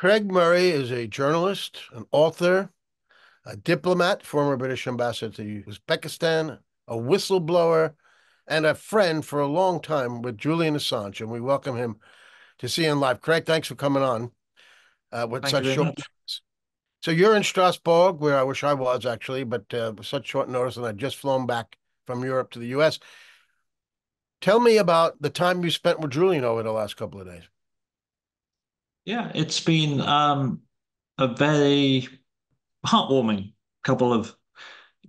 Craig Murray is a journalist, an author, a diplomat, former British ambassador to Uzbekistan, a whistleblower, and a friend for a long time with Julian Assange. And we welcome him to CN Live. Craig, thanks for coming on with such short notice. So you're in Strasbourg, where I wish I was actually, but with such short notice, and I'd just flown back from Europe to the U.S. Tell me about the time you spent with Julian over the last couple of days. Yeah, it's been a very heartwarming couple of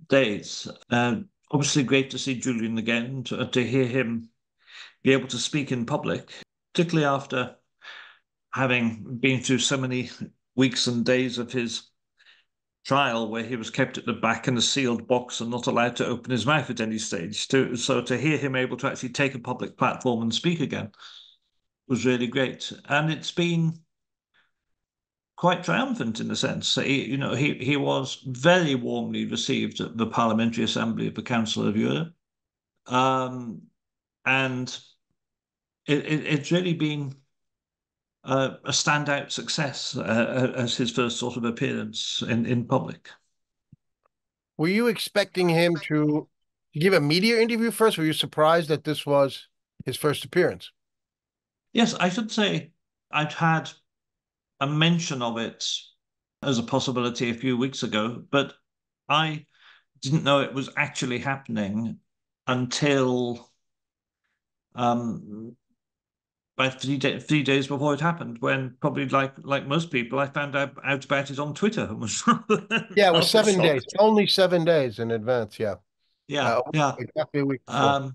days. Obviously great to see Julian again, to hear him be able to speak in public, particularly after having been through so many weeks and days of his trial where he was kept at the back in a sealed box and not allowed to open his mouth at any stage. So to hear him able to actually take a public platform and speak again was really great. And it's been quite triumphant in a sense. He was very warmly received at the Parliamentary Assembly of the Council of Europe. And it's really been a standout success as his first sort of appearance in public. Were you expecting him to give a media interview first? Were you surprised that this was his first appearance? Yes, I should say I'd had a mention of it as a possibility a few weeks ago, but I didn't know it was actually happening until about three days before it happened, when probably like most people, I found out about it on Twitter. Yeah, it was 7 days, only 7 days in advance. Yeah, yeah, yeah, exactly a week before.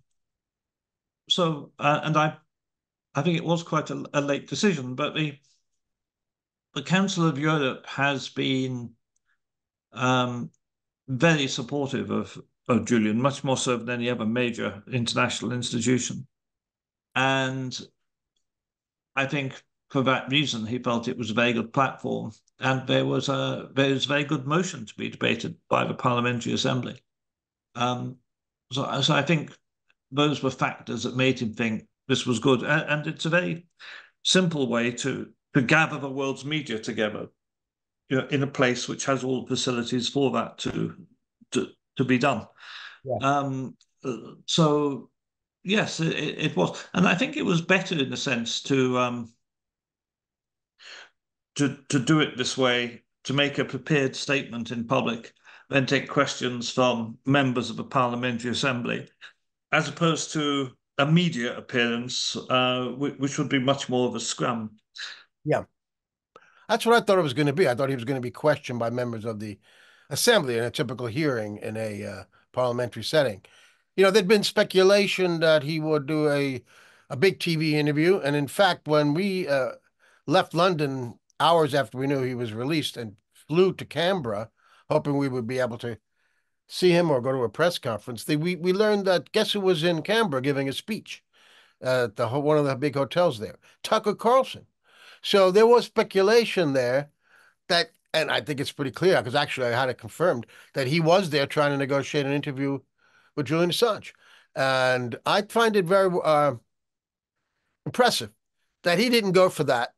And I think it was quite a late decision, but the Council of Europe has been very supportive of Julian, much more so than any other major international institution. And I think for that reason, he felt it was a very good platform, and there was very good motion to be debated by the Parliamentary Assembly. So I think those were factors that made him think this was good. And it's a very simple way to gather the world's media together, in a place which has all the facilities for that to be done. Yeah. So yes, it was, and I think it was better in a sense to do it this way, to make a prepared statement in public, then take questions from members of the Parliamentary Assembly, as opposed to a media appearance, which would be much more of a scrum. Yeah, that's what I thought it was going to be. I thought he was going to be questioned by members of the Assembly in a typical hearing in a parliamentary setting. There'd been speculation that he would do a big TV interview. And in fact, when we left London hours after we knew he was released and flew to Canberra, hoping we would be able to see him or go to a press conference, we learned that, guess who was in Canberra giving a speech at one of the big hotels there? Tucker Carlson. So there was speculation there that, and I think it's pretty clear, because actually I had it confirmed, that he was there trying to negotiate an interview with Julian Assange. And I find it very impressive that he didn't go for that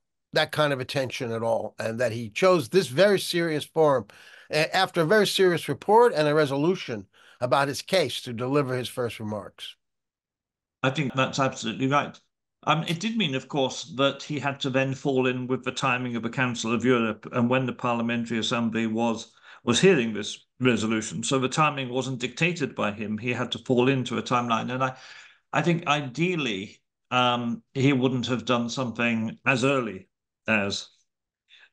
kind of attention at all, and that he chose this very serious forum after a very serious report and a resolution about his case to deliver his first remarks. I think that's absolutely right. It did mean, of course, that he had to then fall in with the timing of the Council of Europe and when the Parliamentary Assembly was hearing this resolution. So the timing wasn't dictated by him. He had to fall into a timeline. And I think ideally he wouldn't have done something as early as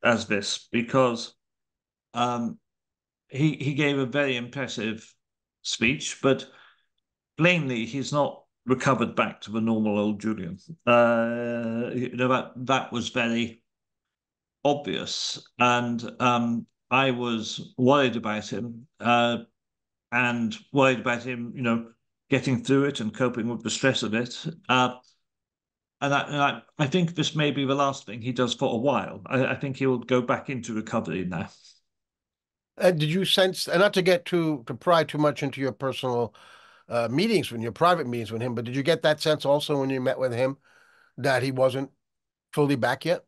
this, because he gave a very impressive speech, but plainly he's not recovered back to the normal old Julian. That was very obvious, and I was worried about him, getting through it and coping with the stress of it. And I think this may be the last thing he does for a while. I think he will go back into recovery now. Did you sense, and not to get to pry too much into your personal meetings, when your private meetings with him, but did you get that sense also when you met with him that he wasn't fully back yet?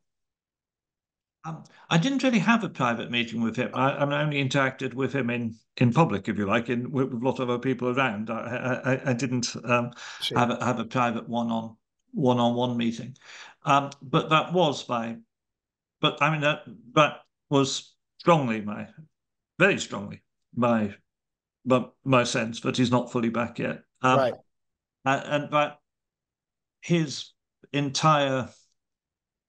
I didn't really have a private meeting with him. I only interacted with him in public, if you like, with a lot of other people around. I didn't have a private one-on-one meeting, but that was very strongly my sense that he's not fully back yet. Right. And that his entire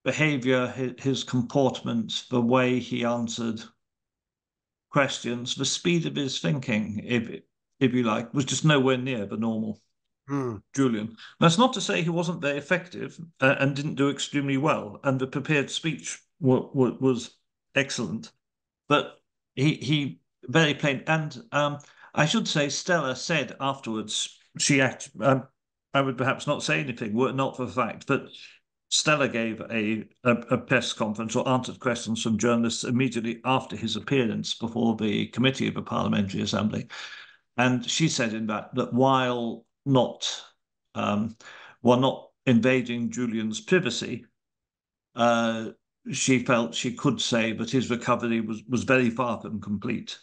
behavior, his comportment, the way he answered questions, the speed of his thinking, if you like, was just nowhere near the normal Julian. That's not to say he wasn't very effective and didn't do extremely well, and the prepared speech was excellent, but he very plain. And I should say, Stella said afterwards, she actually, I would perhaps not say anything were it not for the fact that Stella gave a press conference or answered questions from journalists immediately after his appearance before the committee of the Parliamentary Assembly. And she said in that while not invading Julian's privacy, she felt she could say that his recovery was very far from complete.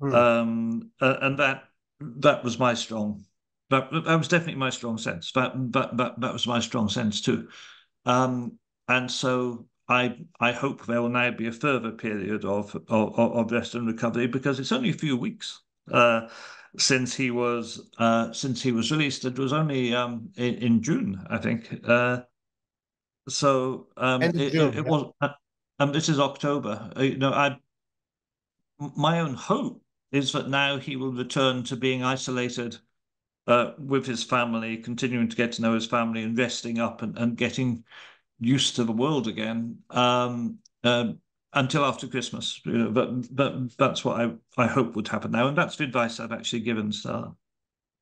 And that was my strong, that was definitely my strong sense. That was my strong sense too. And so I hope there will now be a further period of rest and recovery, because it's only a few weeks since he was released. It was only in June, I think. It was, and this is October. My own hope is that now he will return to being isolated with his family, continuing to get to know his family and resting up and getting used to the world again until after Christmas. But that's what I hope would happen now. And that's the advice I've actually given Stella.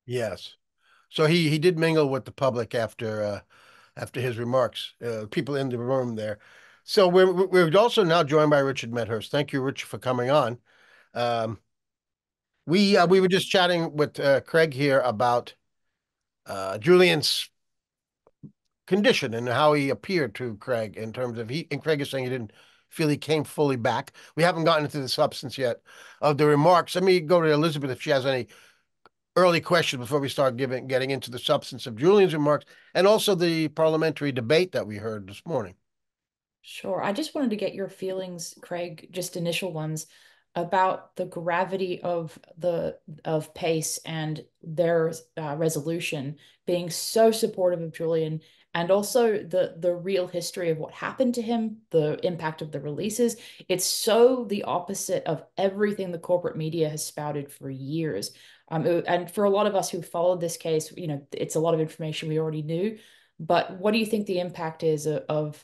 Yes. So he did mingle with the public after his remarks, people in the room there. So we're also now joined by Richard Medhurst. Thank you, Richard, for coming on. We were just chatting with Craig here about Julian's condition and how he appeared to Craig in terms of Craig is saying he didn't feel he came fully back. We haven't gotten into the substance yet of the remarks. Let me go to Elizabeth if she has any early questions before we start getting into the substance of Julian's remarks and also the parliamentary debate that we heard this morning. Sure. I just wanted to get your feelings, Craig, just initial ones, about the gravity of pace and their resolution being so supportive of Julian, and also the real history of what happened to him, the impact of the releases. It's so the opposite of everything the corporate media has spouted for years. And for a lot of us who followed this case, it's a lot of information we already knew. But what do you think the impact is of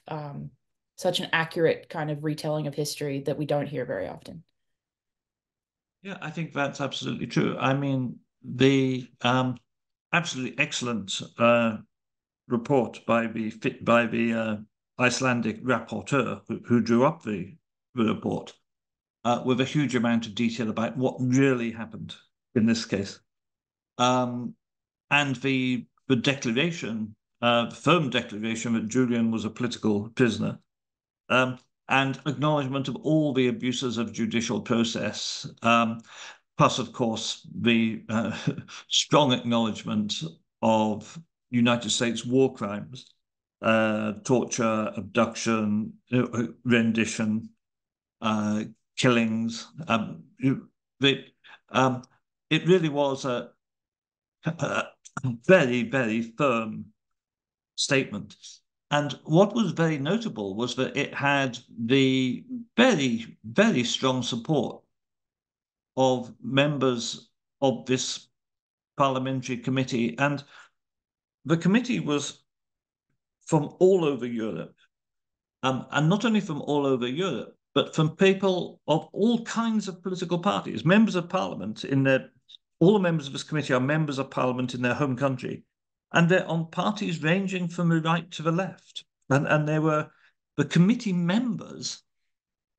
such an accurate kind of retelling of history that we don't hear very often? Yeah, I think that's absolutely true. I mean, the absolutely excellent report by the Icelandic rapporteur who drew up the report with a huge amount of detail about what really happened in this case, and the declaration, the firm declaration that Julian was a political prisoner. And acknowledgement of all the abuses of judicial process, plus, of course, the strong acknowledgement of United States war crimes, torture, abduction, rendition, killings. It really was a very, very firm statement. And what was very notable was that it had the very, very strong support of members of this parliamentary committee. And the committee was from all over Europe, and not only from all over Europe, but from people of all kinds of political parties. All the members of this committee are members of parliament in their home country. And they're on parties ranging from the right to the left. And they were the committee members,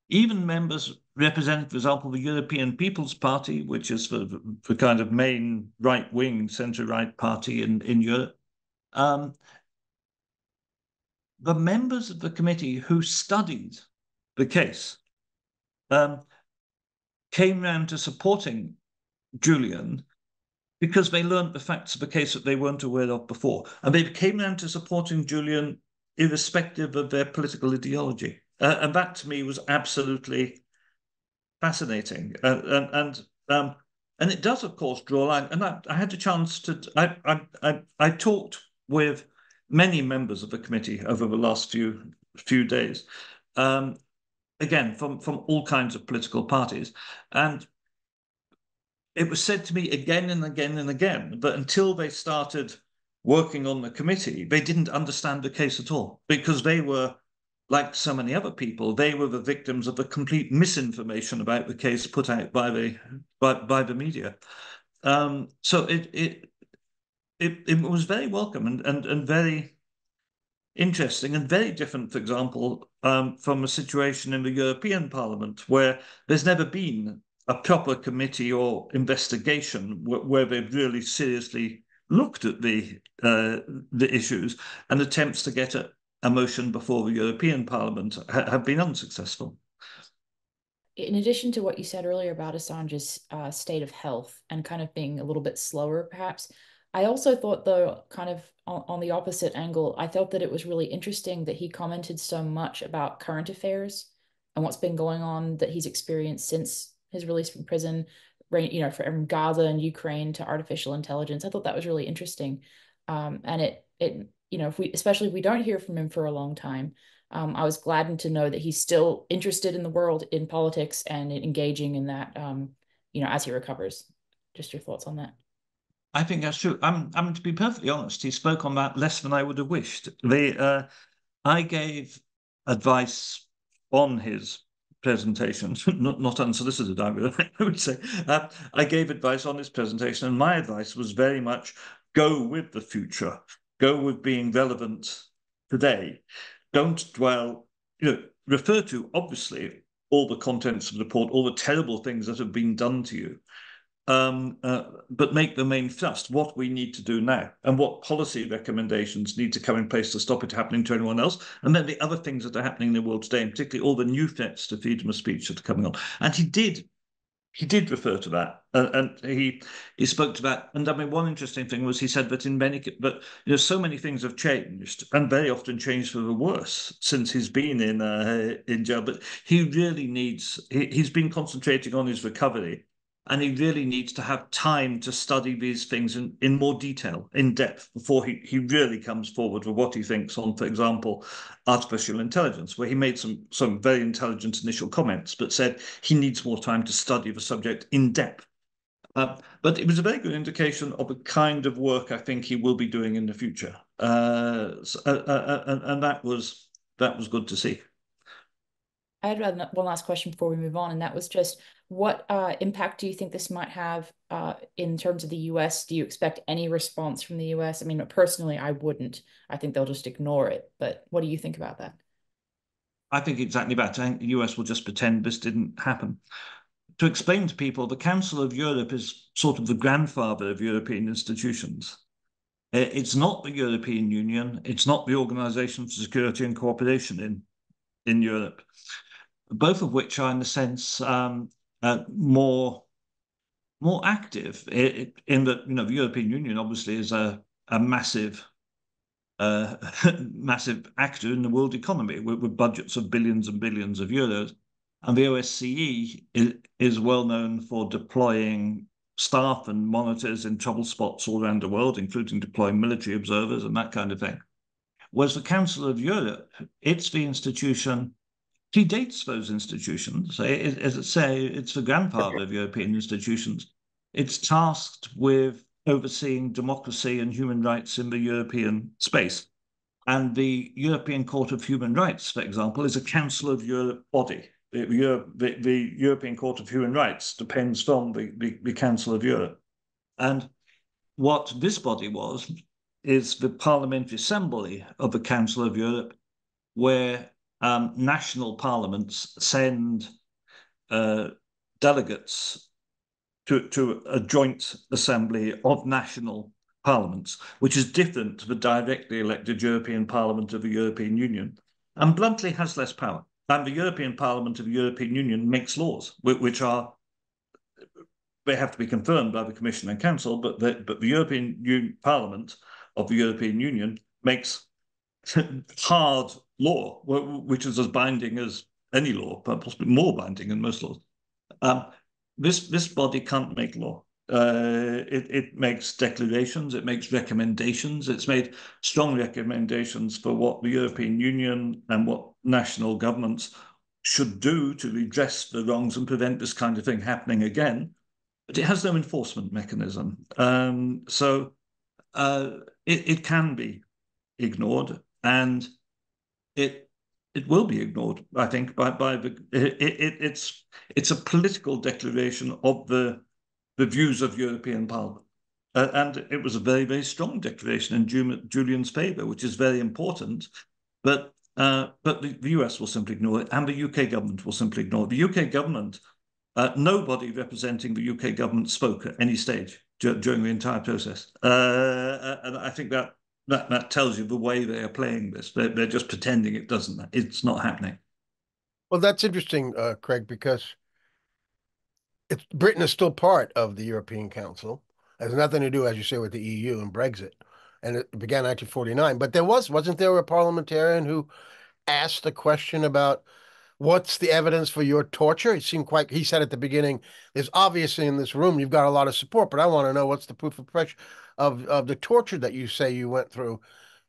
even members representing, for example, the European People's Party, which is the kind of main right-wing, centre-right party in Europe. The members of the committee who studied the case, came round to supporting Julian because they learned the facts of the case that they weren't aware of before. And they came round to supporting Julian irrespective of their political ideology. And that, to me, was absolutely fascinating. And it does, of course, draw a line. And I had the chance to... I talked with many members of the committee over the last few days, again, from all kinds of political parties. And it was said to me again and again and again that until they started working on the committee, they didn't understand the case at all, because they were, like so many other people, they were the victims of the complete misinformation about the case put out by the media. So it was very welcome and very interesting and very different, for example, from a situation in the European Parliament where there's never been a proper committee or investigation where they've really seriously looked at the issues, and attempts to get a motion before the European Parliament have been unsuccessful. In addition to what you said earlier about Assange's state of health and kind of being a little bit slower, perhaps, I also thought, though, kind of on the opposite angle, I felt that it was really interesting that he commented so much about current affairs and what's been going on that he's experienced since his release from prison, you know, from Gaza and Ukraine to artificial intelligence. I thought that was really interesting. And it you know, especially if we don't hear from him for a long time, I was gladdened to know that he's still interested in the world, in politics, and engaging in that, you know, as he recovers. Just your thoughts on that. I think that's true. I'm to be perfectly honest, he spoke on that less than I would have wished. I gave advice on his presentation, not unsolicited, I would say. I gave advice on his presentation, and my advice was very much go with the future. Go with being relevant today. Don't dwell, you know, refer to, obviously, all the contents of the report, all the terrible things that have been done to you, but make the main thrust what we need to do now and what policy recommendations need to come in place to stop it happening to anyone else. And then the other things that are happening in the world today, and particularly all the new threats to freedom of speech that are coming on. And he did refer to that, and he spoke to that. And I mean, one interesting thing was he said that you know, so many things have changed, and very often changed for the worse since he's been in jail. But he really needs. He's been concentrating on his recovery, and he really needs to have time to study these things in more detail, in depth, before he really comes forward with what he thinks on, for example, artificial intelligence, where he made some very intelligent initial comments, but said he needs more time to study the subject in depth. But it was a very good indication of the kind of work I think he will be doing in the future. And that was good to see. I had one last question before we move on, and that was just, what impact do you think this might have in terms of the U.S.? Do you expect any response from the U.S.? I mean, personally, I wouldn't. I think they'll just ignore it. But what do you think about that? I think exactly that. I think the U.S. will just pretend this didn't happen. To explain to people, the Council of Europe is sort of the grandfather of European institutions. It's not the European Union. It's not the Organization for Security and Cooperation in Europe, both of which are, in a sense, more active in that, you know, the European Union obviously is a massive massive actor in the world economy with budgets of billions and billions of euros, and the OSCE is well known for deploying staff and monitors in trouble spots all around the world, including deploying military observers and that kind of thing. Whereas the Council of Europe, it's the institution, predates those institutions. As I say, it's the grandfather of European institutions. It's tasked with overseeing democracy and human rights in the European space. And the European Court of Human Rights, for example, is a Council of Europe body. The European Court of Human Rights depends from the Council of Europe. And what this body was, is the Parliamentary Assembly of the Council of Europe, where national parliaments send delegates to a joint assembly of national parliaments, which is different to the directly elected European Parliament of the European Union, and bluntly has less power. And the European Parliament of the European Union makes laws, which are, they have to be confirmed by the Commission and Council, but the European Parliament of the European Union makes hard law, which is as binding as any law, possibly more binding than most laws. This body can't make law. It makes declarations, it makes recommendations. It's made strong recommendations for what the European Union and what national governments should do to redress the wrongs and prevent this kind of thing happening again. But it has no enforcement mechanism. So it can be ignored, and it will be ignored, I think, it's a political declaration of the views of European Parliament. And it was a very, very strong declaration in Julian's favour, which is very important. But the US will simply ignore it, and the UK government will simply ignore it. The UK government, nobody representing the UK government spoke at any stage during the entire process. And I think that tells you the way they are playing this. They're just pretending it doesn't. It's not happening. Well, that's interesting, Craig, because Britain is still part of the European Council. It has nothing to do, as you say, with the EU and Brexit. And it began in 1949. But wasn't there a parliamentarian who asked the question about what's the evidence for your torture? It seemed quite, he said at the beginning, there's obviously in this room, you've got a lot of support, but I want to know what's the proof of pressure of the torture that you say you went through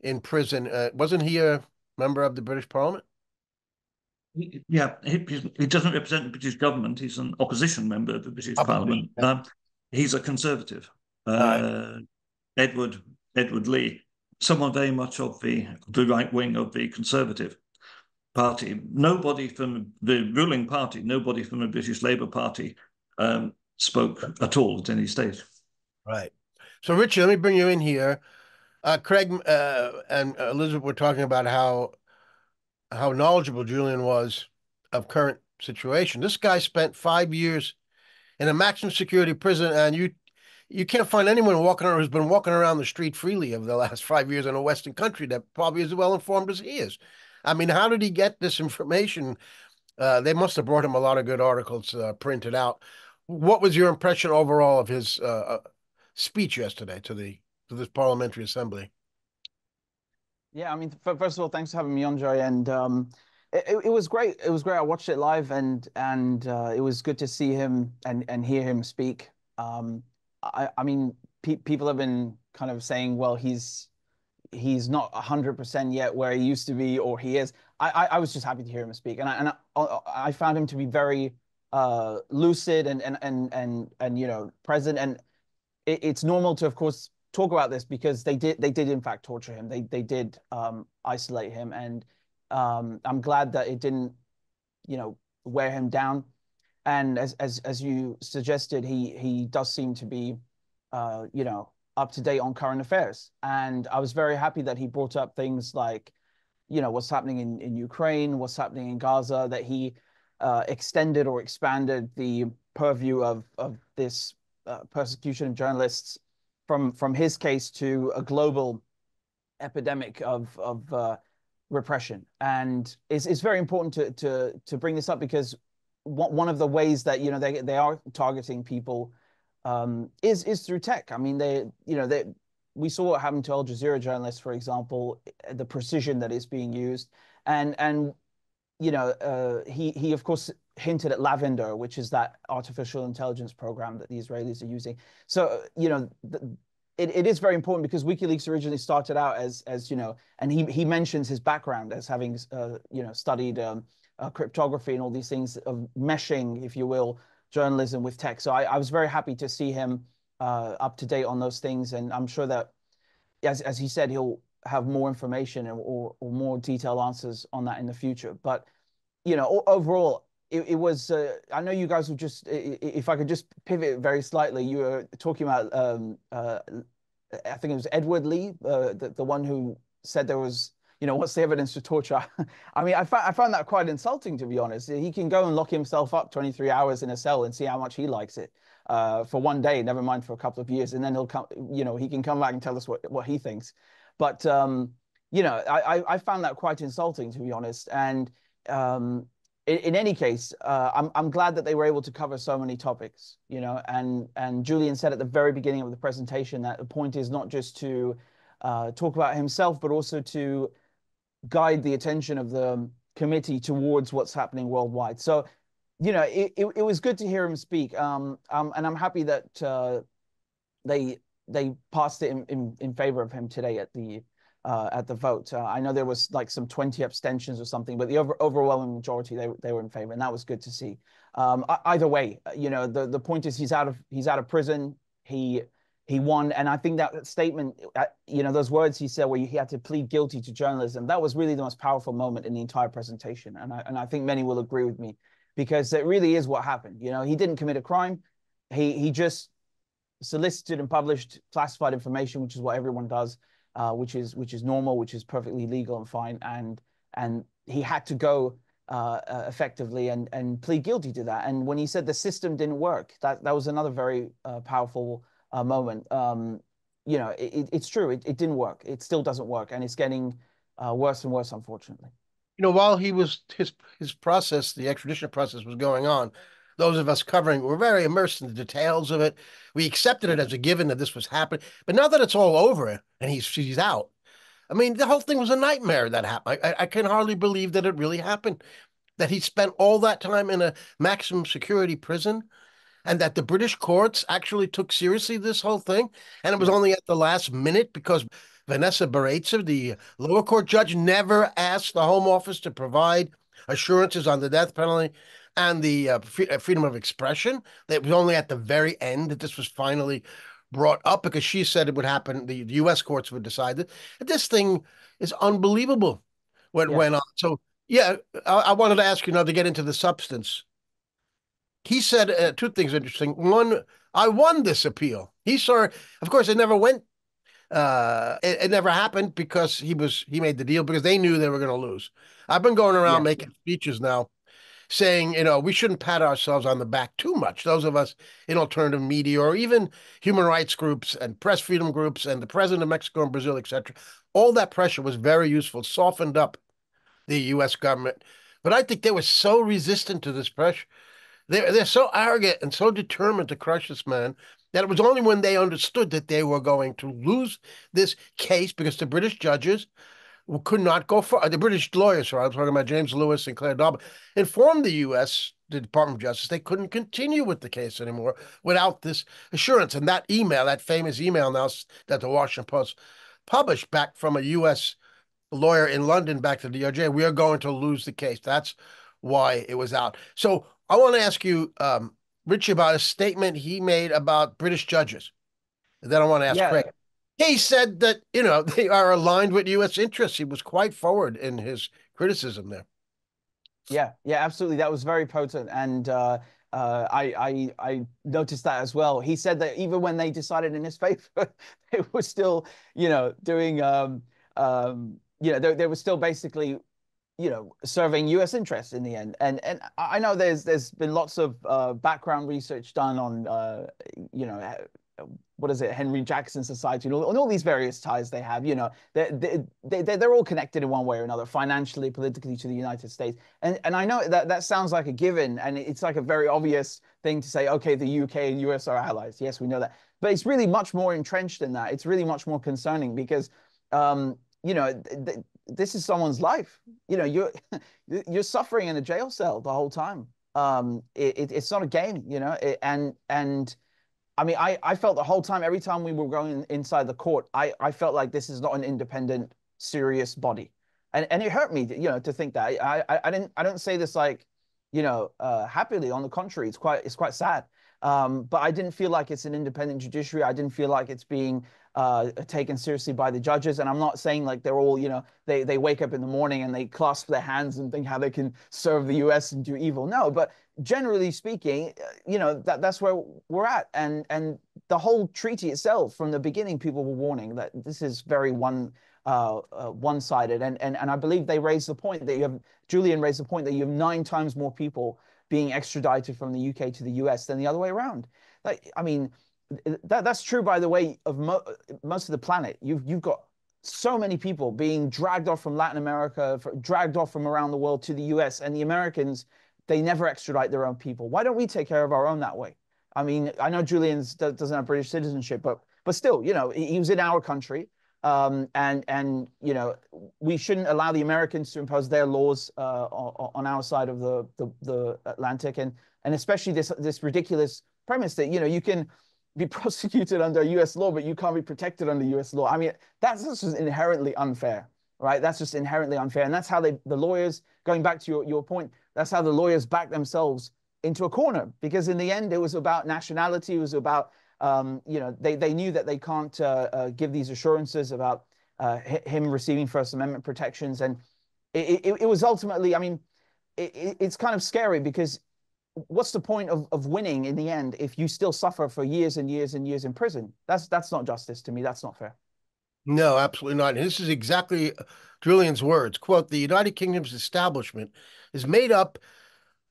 in prison. Wasn't he a member of the British Parliament? Yeah, he doesn't represent the British government. He's an opposition member of the British Parliament. Yeah. He's a conservative. Right. Edward Leigh, someone very much of the right wing of the Conservative Party. Nobody from the ruling party, nobody from the British Labour Party spoke at all at any stage. Right. So, Richard, let me bring you in here. Craig and Elizabeth were talking about how knowledgeable Julian was of current situation. This guy spent 5 years in a maximum security prison, and you can't find anyone walking around who's been walking around the street freely over the last 5 years in a Western country that probably is as well informed as he is. I mean, how did he get this information? They must have brought him a lot of good articles printed out. What was your impression overall of his speech yesterday to this Parliamentary Assembly? Yeah, I mean, first of all, thanks for having me on, Joey. And it was great. It was great. I watched it live, and it was good to see him and hear him speak. I mean, people have been kind of saying, well, he's not 100% yet where he used to be, or he is. I was just happy to hear him speak, and I found him to be very lucid and you know, present. And it's normal to, of course, talk about this because they did in fact torture him. They did isolate him, and I'm glad that it didn't, you know, wear him down. And as you suggested, he does seem to be, you know, up to date on current affairs. And I was very happy that he brought up things like, you know, what's happening in Ukraine, what's happening in Gaza, that he extended or expanded the purview of this persecution of journalists from his case to a global epidemic of repression. And it's very important to bring this up, because one of the ways that, you know, they are targeting people is through tech. I mean, we saw what happened to Al Jazeera journalists, for example, the precision that is being used, and you know, he of course hinted at Lavender, which is that artificial intelligence program that the Israelis are using. So, you know, it is very important, because WikiLeaks originally started out as you know, and he mentions his background as having you know, studied cryptography and all these things of meshing, if you will, journalism with tech. So I was very happy to see him up to date on those things, and I'm sure that, as he said, he'll have more information or more detailed answers on that in the future. But, you know, overall, it was. I know you guys were just. If I could just pivot very slightly, you were talking about. I think it was Edward Leigh, the one who said there was, you know, what's the evidence for torture? I mean, I found that quite insulting, to be honest. He can go and lock himself up 23 hours in a cell and see how much he likes it for one day, never mind for a couple of years. And then he'll come, you know, he can come back and tell us what he thinks. But, you know, I found that quite insulting, to be honest. And in any case, I'm glad that they were able to cover so many topics, you know, and Julian said at the very beginning of the presentation that the point is not just to talk about himself, but also to guide the attention of the committee towards what's happening worldwide. So, you know, it was good to hear him speak, and I'm happy that they passed it in favor of him today at the vote. I know there was like some 20 abstentions or something, but the overwhelming majority they were in favor, and that was good to see. Either way, you know, the point is he's out of prison. He won, and I think that statement, you know, those words he said where he had to plead guilty to journalism, that was really the most powerful moment in the entire presentation, and I think many will agree with me, because it really is what happened. You know, he didn't commit a crime. He just solicited and published classified information, which is what everyone does. Which is normal, which is perfectly legal and fine, and he had to go effectively and plead guilty to that. And when he said the system didn't work, that was another very powerful moment. You know, it's true, it didn't work. It still doesn't work, and it's getting worse and worse, unfortunately. You know, while he was his process, the extradition process was going on, those of us covering were very immersed in the details of it. We accepted it as a given that this was happening. But now that it's all over and she's out, I mean, the whole thing was a nightmare that happened. I can hardly believe that it really happened, that he spent all that time in a maximum security prison, and that the British courts actually took seriously this whole thing. And it was only at the last minute, because Vanessa Baraitser, the lower court judge, never asked the Home Office to provide assurances on the death penalty and the freedom of expression. It was only at the very end that this was finally brought up, because she said it would happen. The U.S. courts would decide that. This thing is unbelievable what went on. So, yeah, I wanted to ask you now to get into the substance. He said two things interesting. One, I won this appeal. He saw, of course, it never went. It never happened, because he made the deal because they knew they were going to lose. I've been going around making speeches now, saying, you know, we shouldn't pat ourselves on the back too much. Those of us in alternative media, or even human rights groups and press freedom groups and the president of Mexico and Brazil, etc. All that pressure was very useful, softened up the U.S. government. But I think they were so resistant to this pressure. They're so arrogant and so determined to crush this man, that it was only when they understood that they were going to lose this case, because the British judges could not go far. The British lawyers, sorry, I'm talking about James Lewis and Claire Dawber, informed the U.S., the Department of Justice, they couldn't continue with the case anymore without this assurance. And that email, that famous email now that the Washington Post published back from a U.S. lawyer in London back to the DOJ, we are going to lose the case. That's why it was out. So I want to ask you, Rich, about a statement he made about British judges. And then I want to ask Craig. He said that, you know, they are aligned with U.S. interests. He was quite forward in his criticism there. Yeah, absolutely. That was very potent. And I noticed that as well. He said that even when they decided in his favor, they were still, you know, doing, you know, they were still basically, you know, serving U.S. interests in the end. And I know there's been lots of background research done on, you know, what is it, Henry Jackson Society, and all these various ties they have. You know, they're all connected in one way or another, financially, politically, to the United States. And I know that sounds like a given, and it's like a very obvious thing to say, okay, the UK and US are allies. Yes, we know that. But it's really much more entrenched than that. It's really much more concerning, because, you know, this is someone's life. You know, you're suffering in a jail cell the whole time. It's not a game, you know, and I mean, I felt the whole time, every time we were going inside the court, I felt like this is not an independent, serious body. And it hurt me, you know, to think that. I don't say this like, you know, happily. On the contrary, it's quite sad. But I didn't feel like it's an independent judiciary. I didn't feel like it's being taken seriously by the judges. And I'm not saying like they're all, you know, they wake up in the morning and they clasp their hands and think how they can serve the US and do evil. No, but generally speaking, you know, that's where we're at. And the whole treaty itself, from the beginning, people were warning that this is very one-sided. And I believe they raised the point that you have, Julian raised the point that you have 9 times more people being extradited from the UK to the US than the other way around. Like, I mean, that's true, by the way, of most of the planet. You've got so many people being dragged off from Latin America, dragged off from around the world to the US, and the Americans, they never extradite their own people. Why don't we take care of our own that way? I mean, I know Julian doesn't have British citizenship, but still, you know, he was in our country. And you know, we shouldn't allow the Americans to impose their laws on our side of the Atlantic, and especially this ridiculous premise that, you know, you can be prosecuted under U.S. law, but you can't be protected under U.S. law. I mean, that's just inherently unfair, right? That's just inherently unfair, and that's how the lawyers, going back to your point, that's how the lawyers back themselves into a corner, because in the end, it was about nationality, it was about you know, they knew that they can't give these assurances about him receiving First Amendment protections. And it was ultimately, I mean, it's kind of scary, because what's the point of winning in the end if you still suffer for years and years and years in prison? That's not justice to me. That's not fair. No, absolutely not. And this is exactly Julian's words. Quote, "The United Kingdom's establishment is made up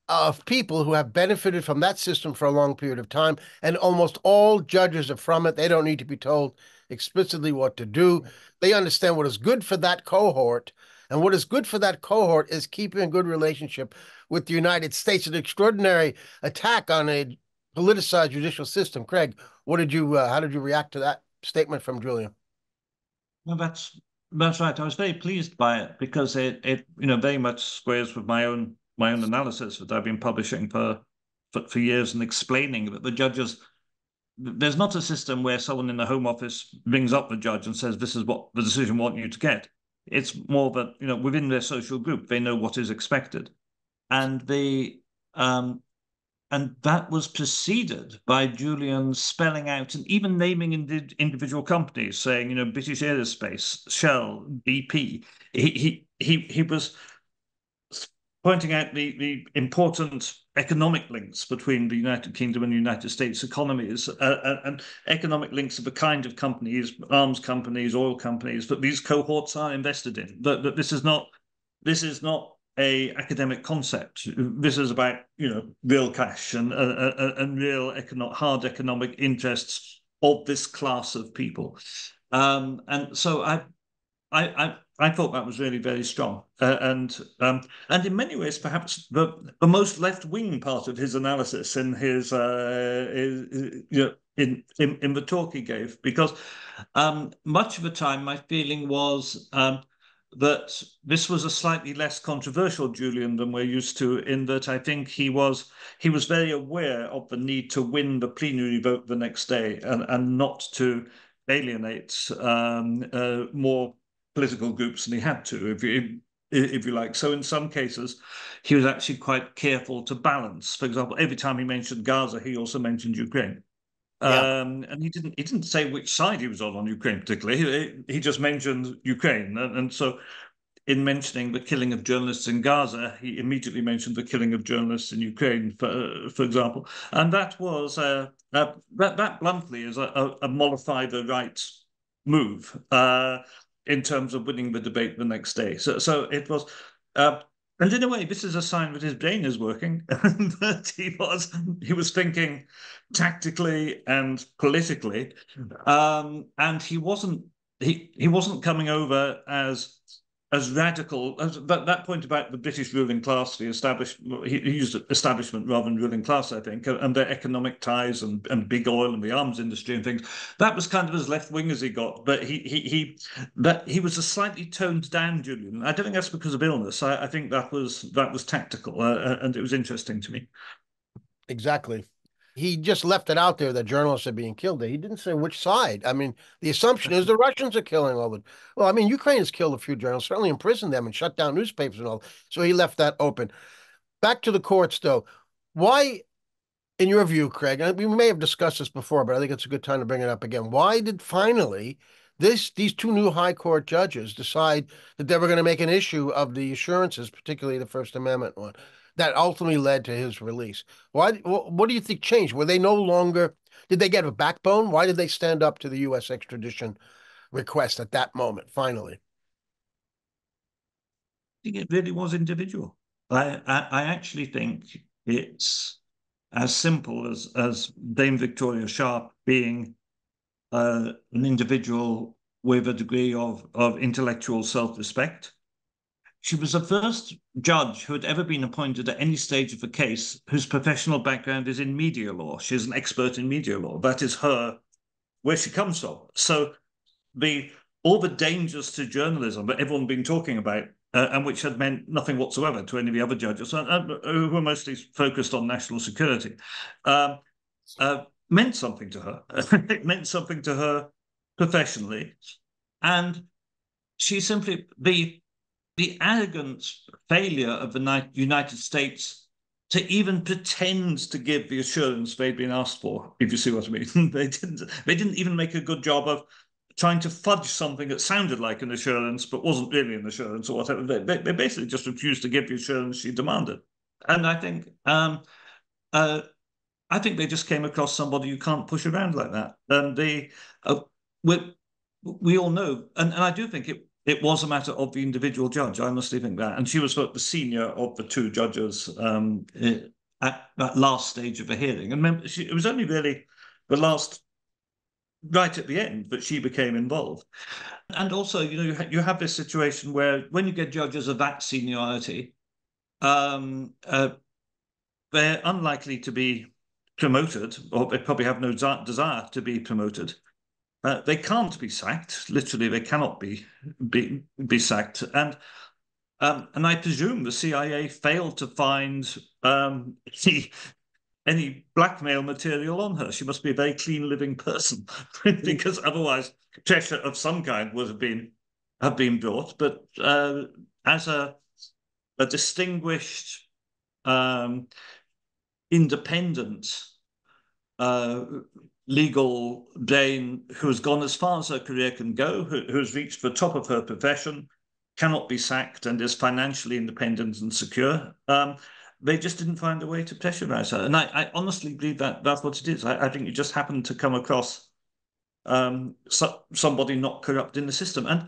of people who have benefited from that system for a long period of time, and almost all judges are from it. They don't need to be told explicitly what to do. They understand what is good for that cohort, and what is good for that cohort is keeping a good relationship with the United States." An extraordinary attack on a politicized judicial system. Craig, what did you? How did you react to that statement from Julian? Well, that's right. I was very pleased by it, because it you know, very much squares with my own analysis that I've been publishing for years, and explaining that the judges, there's not a system where someone in the Home Office brings up the judge and says, this is what the decision wants you to get. It's more that, you know, within their social group, they know what is expected. And and that was preceded by Julian spelling out and even naming individual companies, saying, you know, British Aerospace, Shell, BP. He was pointing out the important economic links between the United Kingdom and the United States economies, and economic links of the kind of companies, arms companies, oil companies, that these cohorts are invested in. That this is not a academic concept. This is about, you know, real cash and real hard economic interests of this class of people. And so I thought that was really very strong, and in many ways perhaps the most left-wing part of his analysis in his you know, in the talk he gave, because much of the time my feeling was that this was a slightly less controversial Julian than we're used to, in that I think he was very aware of the need to win the plenary vote the next day and not to alienate more political groups, and he had to, if you like. So in some cases, he was actually quite careful to balance. For example, every time he mentioned Gaza, he also mentioned Ukraine, yeah. And he didn't say which side he was on Ukraine particularly. He just mentioned Ukraine, and so in mentioning the killing of journalists in Gaza, he immediately mentioned the killing of journalists in Ukraine, for example, and that was that bluntly is a mollify the right move. In terms of winning the debate the next day. So it was, and in a way, this is a sign that his brain is working, that he was thinking tactically and politically, and he wasn't coming over as radical. That point about the British ruling class, he used establishment rather than ruling class, I think, and their economic ties and big oil and the arms industry and things. That was kind of as left wing as he got, but he was a slightly toned down Julian. I don't think that's because of illness. I think that was tactical, and it was interesting to me. Exactly. He just left it out there that journalists are being killed there. He didn't say which side. I mean, the assumption is the Russians are killing all the... Well, I mean, Ukraine has killed a few journalists, certainly imprisoned them and shut down newspapers and all. So he left that open. Back to the courts, though. Why, in your view, Craig, and we may have discussed this before, but I think it's a good time to bring it up again. Why did finally these two new high court judges decide that they were going to make an issue of the assurances, particularly the First Amendment one, that ultimately led to his release? Why? What do you think changed? Were they no longer? Did they get a backbone? Why did they stand up to the U.S. extradition request at that moment? Finally, I think it really was individual. I actually think it's as simple as Dame Victoria Sharp being an individual with a degree of intellectual self-respect. She was the first judge who had ever been appointed at any stage of a case whose professional background is in media law. She's an expert in media law. That is her, where she comes from. So all the dangers to journalism that everyone had been talking about, and which had meant nothing whatsoever to any of the other judges, who were mostly focused on national security, meant something to her. It meant something to her professionally. And she simply, the arrogant failure of the United States to even pretend to give the assurance they'd been asked for, if you see what I mean. They didn't even make a good job of trying to fudge something that sounded like an assurance but wasn't really an assurance or whatever. They basically just refused to give the assurance she demanded. And I think they just came across somebody you can't push around like that. And we all know, and I do think it was a matter of the individual judge. I honestly think that. And she was the senior of the two judges at that last stage of the hearing. And remember, it was only really the last, right at the end, that she became involved. And also, you have this situation where when you get judges of that seniority, they're unlikely to be promoted, or they probably have no desire to be promoted. They can't be sacked. Literally, they cannot be sacked. And I presume the CIA failed to find any blackmail material on her. She must be a very clean living person, because otherwise pressure of some kind would have been brought. But as a distinguished, independent legal brain who has gone as far as her career can go, who has reached the top of her profession, cannot be sacked, and is financially independent and secure. They just didn't find a way to pressurize her. And I honestly believe that that's what it is. I think you just happened to come across somebody not corrupt in the system. And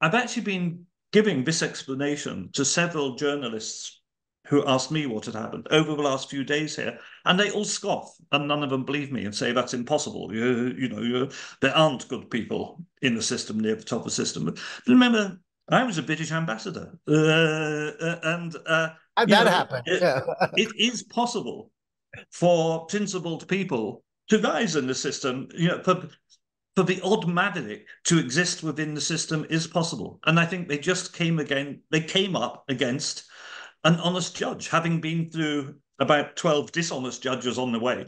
I've actually been giving this explanation to several journalists who asked me what had happened over the last few days here. And they all scoff, and none of them believe me and say that's impossible. There aren't good people in the system, near the top of the system. But remember, I was a British ambassador. And that happened. Yeah. It is possible for principled people to rise in the system. For the odd maverick to exist within the system is possible. And I think they just came up against an honest judge. Having been through about 12 dishonest judges on the way,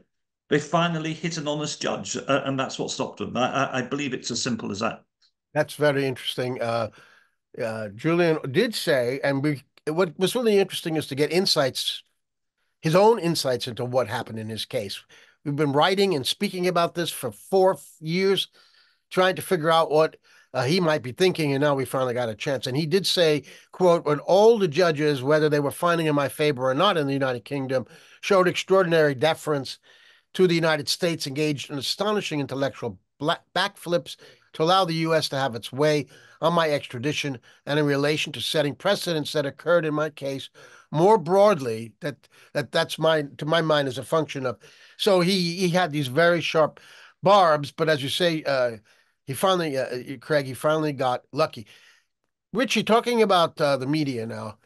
they finally hit an honest judge, and that's what stopped them. I believe it's as simple as that. That's very interesting. Julian did say, and what was really interesting is to get insights, his own insights into what happened in his case. We've been writing and speaking about this for 4 years, trying to figure out what he might be thinking, and now we finally got a chance. And he did say, quote, "When all the judges, whether they were finding in my favor or not in the United Kingdom, showed extraordinary deference to the United States, engaged in astonishing intellectual backflips to allow the U.S. to have its way on my extradition and in relation to setting precedents that occurred in my case more broadly, that's mine, to my mind, is a function of." So he had these very sharp barbs, but as you say, Craig, he finally got lucky. Richie, talking about the media now,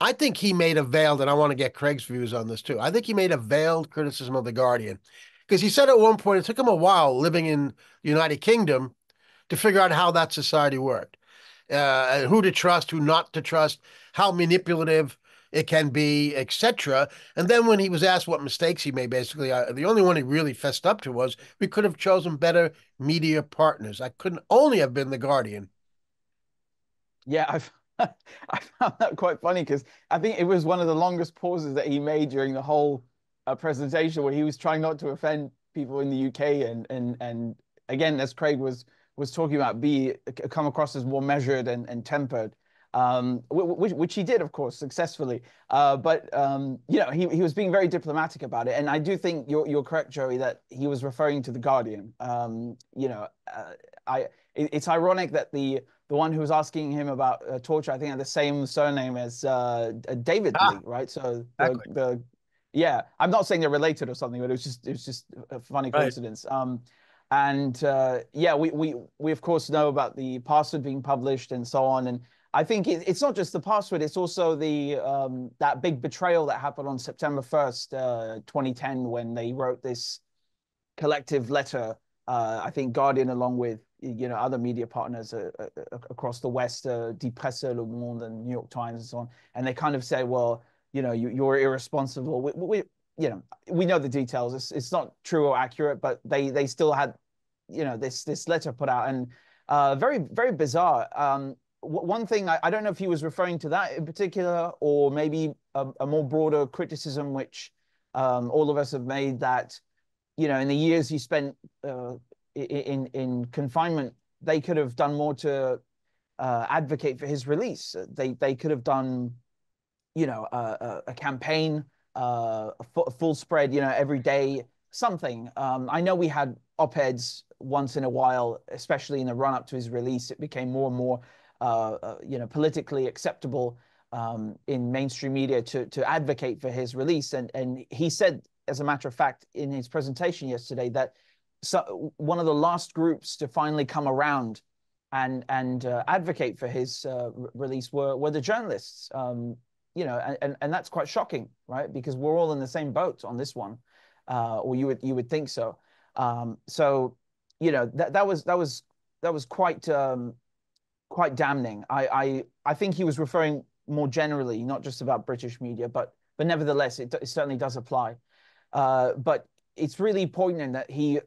I think he made a veiled, and I want to get Craig's views on this too, I think he made a veiled criticism of The Guardian, because he said at one point it took him a while living in the United Kingdom to figure out how that society worked, who to trust, who not to trust, how manipulative it can be, etc. And then when he was asked what mistakes he made, basically, the only one he really fessed up to was, we could have chosen better media partners. I couldn't only have been The Guardian. Yeah, I found that quite funny, because I think it was one of the longest pauses that he made during the whole presentation, where he was trying not to offend people in the UK. And again, as Craig was talking about, come across as more measured and tempered, which he did, of course, successfully. But he was being very diplomatic about it. And I do think you're correct, Joey, that he was referring to The Guardian. It's ironic that the one who was asking him about torture, I think, had the same surname as David Leigh, right? So exactly. Yeah, I'm not saying they're related or something, but it was just a funny coincidence. Right. And yeah, we of course know about the password being published and so on. And I think it's not just the password; it's also the that big betrayal that happened on September 1st, 2010, when they wrote this collective letter. I think Guardian, along with other media partners across the West, Depresse, Le Monde, and New York Times, and so on. And they kind of say, well, you're irresponsible. We know the details. It's not true or accurate, but they still had, this letter put out, and very, very bizarre. One thing, I don't know if he was referring to that in particular, or maybe a more broader criticism which all of us have made, that, in the years he spent in confinement, they could have done more to advocate for his release. They could have done, a campaign, a full spread, every day, something. I know we had op-eds once in a while, especially in the run-up to his release. It became more and more politically acceptable in mainstream media to advocate for his release. And he said, as a matter of fact, in his presentation yesterday, that one of the last groups to finally come around and advocate for his release were the journalists. And that's quite shocking, right? Because we're all in the same boat on this one, or you would think so. So that was quite. Quite damning. I think he was referring more generally, not just about British media, but nevertheless, it certainly does apply. But it's really poignant that he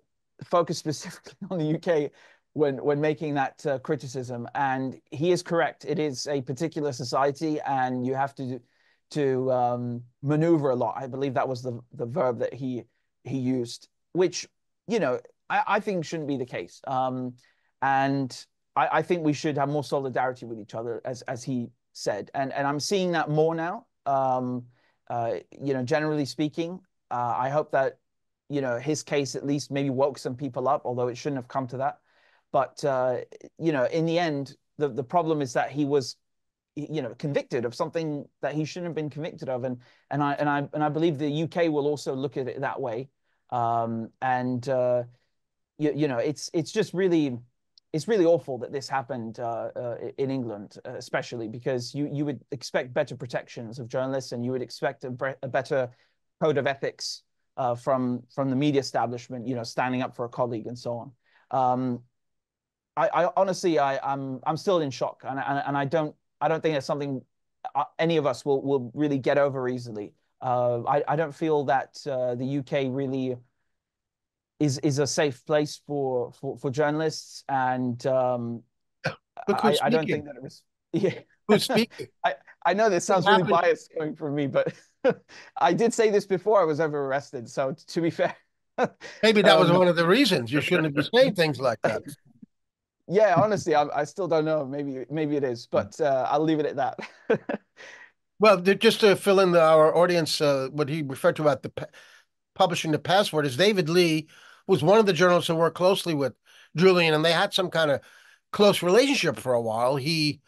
focused specifically on the UK when making that criticism. And he is correct. It is a particular society, and you have to maneuver a lot. I believe that was the verb that he used, which I think shouldn't be the case. And I think we should have more solidarity with each other, as he said, and I'm seeing that more now. Generally speaking, I hope that his case at least maybe woke some people up, although it shouldn't have come to that. But in the end, the problem is that he was, convicted of something that he shouldn't have been convicted of, and I believe the UK will also look at it that way. It's just really. It's really awful that this happened in England, especially because you would expect better protections of journalists, and you would expect a better code of ethics from the media establishment, standing up for a colleague and so on. I honestly, I'm still in shock, and I don't think that's something any of us will really get over easily. I don't feel that the UK really. Is a safe place for journalists, and I don't think that it was. Yeah, who's speaking? I know this sounds really biased coming from me, but I did say this before I was ever arrested. So to be fair, maybe that was one of the reasons you shouldn't have saying things like that. Yeah, honestly, I still don't know. Maybe it is, but I'll leave it at that. Well, just to fill in our audience, what he referred to about the publishing the password is David Leigh was one of the journalists who worked closely with Julian, and they had some kind of close relationship for a while. He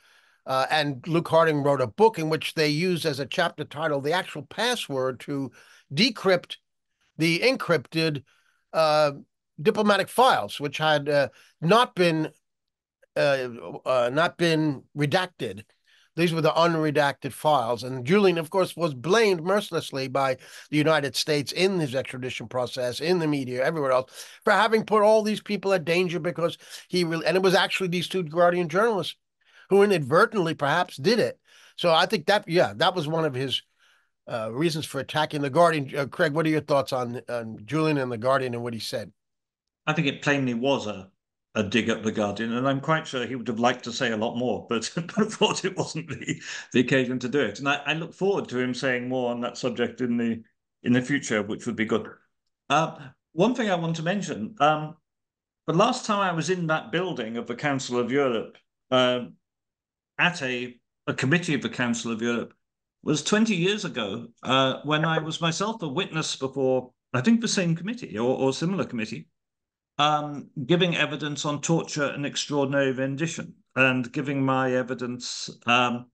and Luke Harding wrote a book in which they used as a chapter title the actual password to decrypt the encrypted diplomatic files, which had not been redacted. These were the unredacted files. And Julian, of course, was blamed mercilessly by the United States in his extradition process, in the media, everywhere else, for having put all these people at danger because he really, and it was actually these two Guardian journalists who inadvertently perhaps did it. So I think that, yeah, that was one of his reasons for attacking the Guardian. Craig, what are your thoughts on Julian and the Guardian and what he said? I think it plainly was a dig at the Guardian, and I'm quite sure he would have liked to say a lot more, but thought it wasn't the occasion to do it. And I look forward to him saying more on that subject in the future, which would be good. One thing I want to mention, the last time I was in that building of the Council of Europe, at a committee of the Council of Europe, was 20 years ago, when I was myself a witness before, I think, the same committee or similar committee, giving evidence on torture and extraordinary rendition, and giving my evidence of,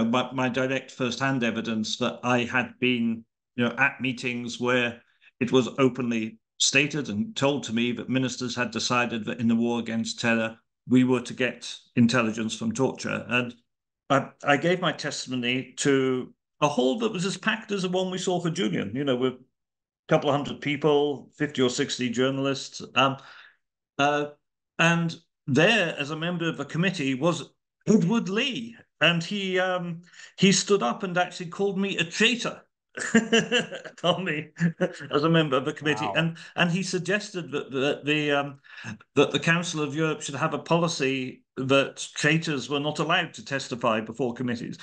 my direct first-hand evidence that I had been, at meetings where it was openly stated and told to me that ministers had decided that in the war against terror, we were to get intelligence from torture. And I gave my testimony to a hall that was as packed as the one we saw for Julian, you know, with a couple of hundred people, 50 or 60 journalists. And there, as a member of a committee, was Edward Leigh. And he stood up and actually called me a traitor. Told me as a member of the committee, wow. and he suggested that the Council of Europe should have a policy that traitors were not allowed to testify before committees.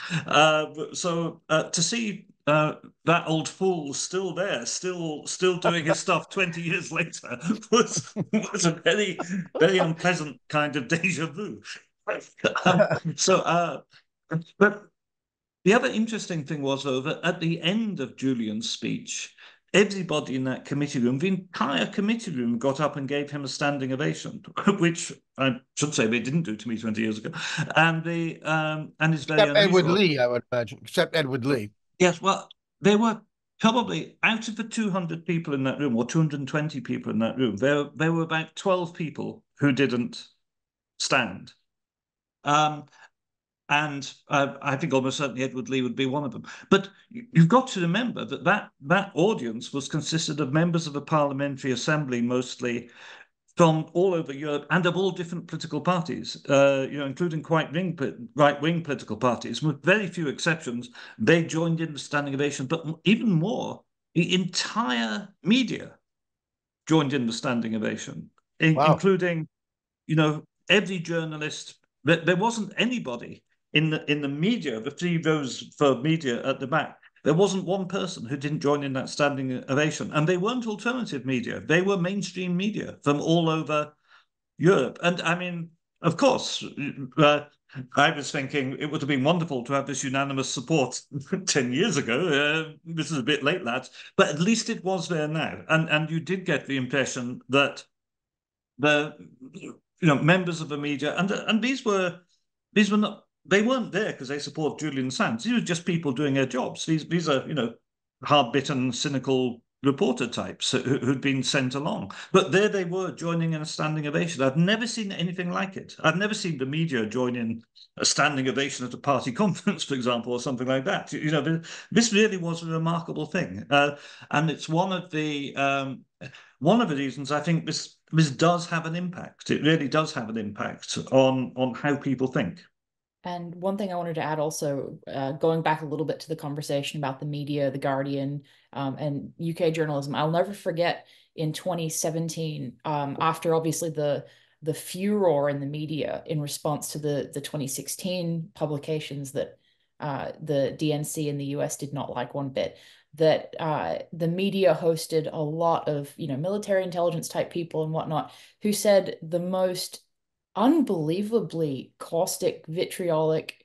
So to see that old fool still there, still doing his stuff 20 years later was a very, very unpleasant kind of déjà vu. But the other interesting thing was, though, that at the end of Julian's speech, everybody in that committee room, the entire committee room, got up and gave him a standing ovation, which I should say they didn't do to me 20 years ago. And the and it's very unusual. Edward Leigh, I would imagine, except Edward Leigh. Yes, well, they were probably, out of the 200 people in that room, or 220 people in that room, there were about 12 people who didn't stand. And I think almost certainly Edward Leigh would be one of them. But you've got to remember that that audience was consisted of members of the Parliamentary Assembly, mostly from all over Europe and of all different political parties, including quite right-wing political parties. With very few exceptions, they joined in the standing ovation. But even more, the entire media joined in the standing ovation, wow. Including, every journalist. There wasn't anybody in the media, the three rows for media at the back. There wasn't one person who didn't join in that standing ovation. And they weren't alternative media. They were mainstream media from all over Europe. And, I mean, of course, I was thinking it would have been wonderful to have this unanimous support 10 years ago. This is a bit late, lads. But at least it was there now. And you did get the impression that members of the media, and these were not, they weren't there because they support Julian Assange. These were just people doing their jobs. These are, hard-bitten, cynical reporter types who'd been sent along. But there they were, joining in a standing ovation. I've never seen anything like it. I've never seen the media join in a standing ovation at a party conference, for example, or something like that. This really was a remarkable thing. And it's one of the reasons I think this does have an impact. It really does have an impact on how people think. And one thing I wanted to add also, going back a little bit to the conversation about the media, The Guardian, and UK journalism, I'll never forget in 2017, after obviously the furore in the media in response to the 2016 publications that the DNC in the US did not like one bit, that the media hosted a lot of, military intelligence type people and whatnot, who said the most unbelievably caustic, vitriolic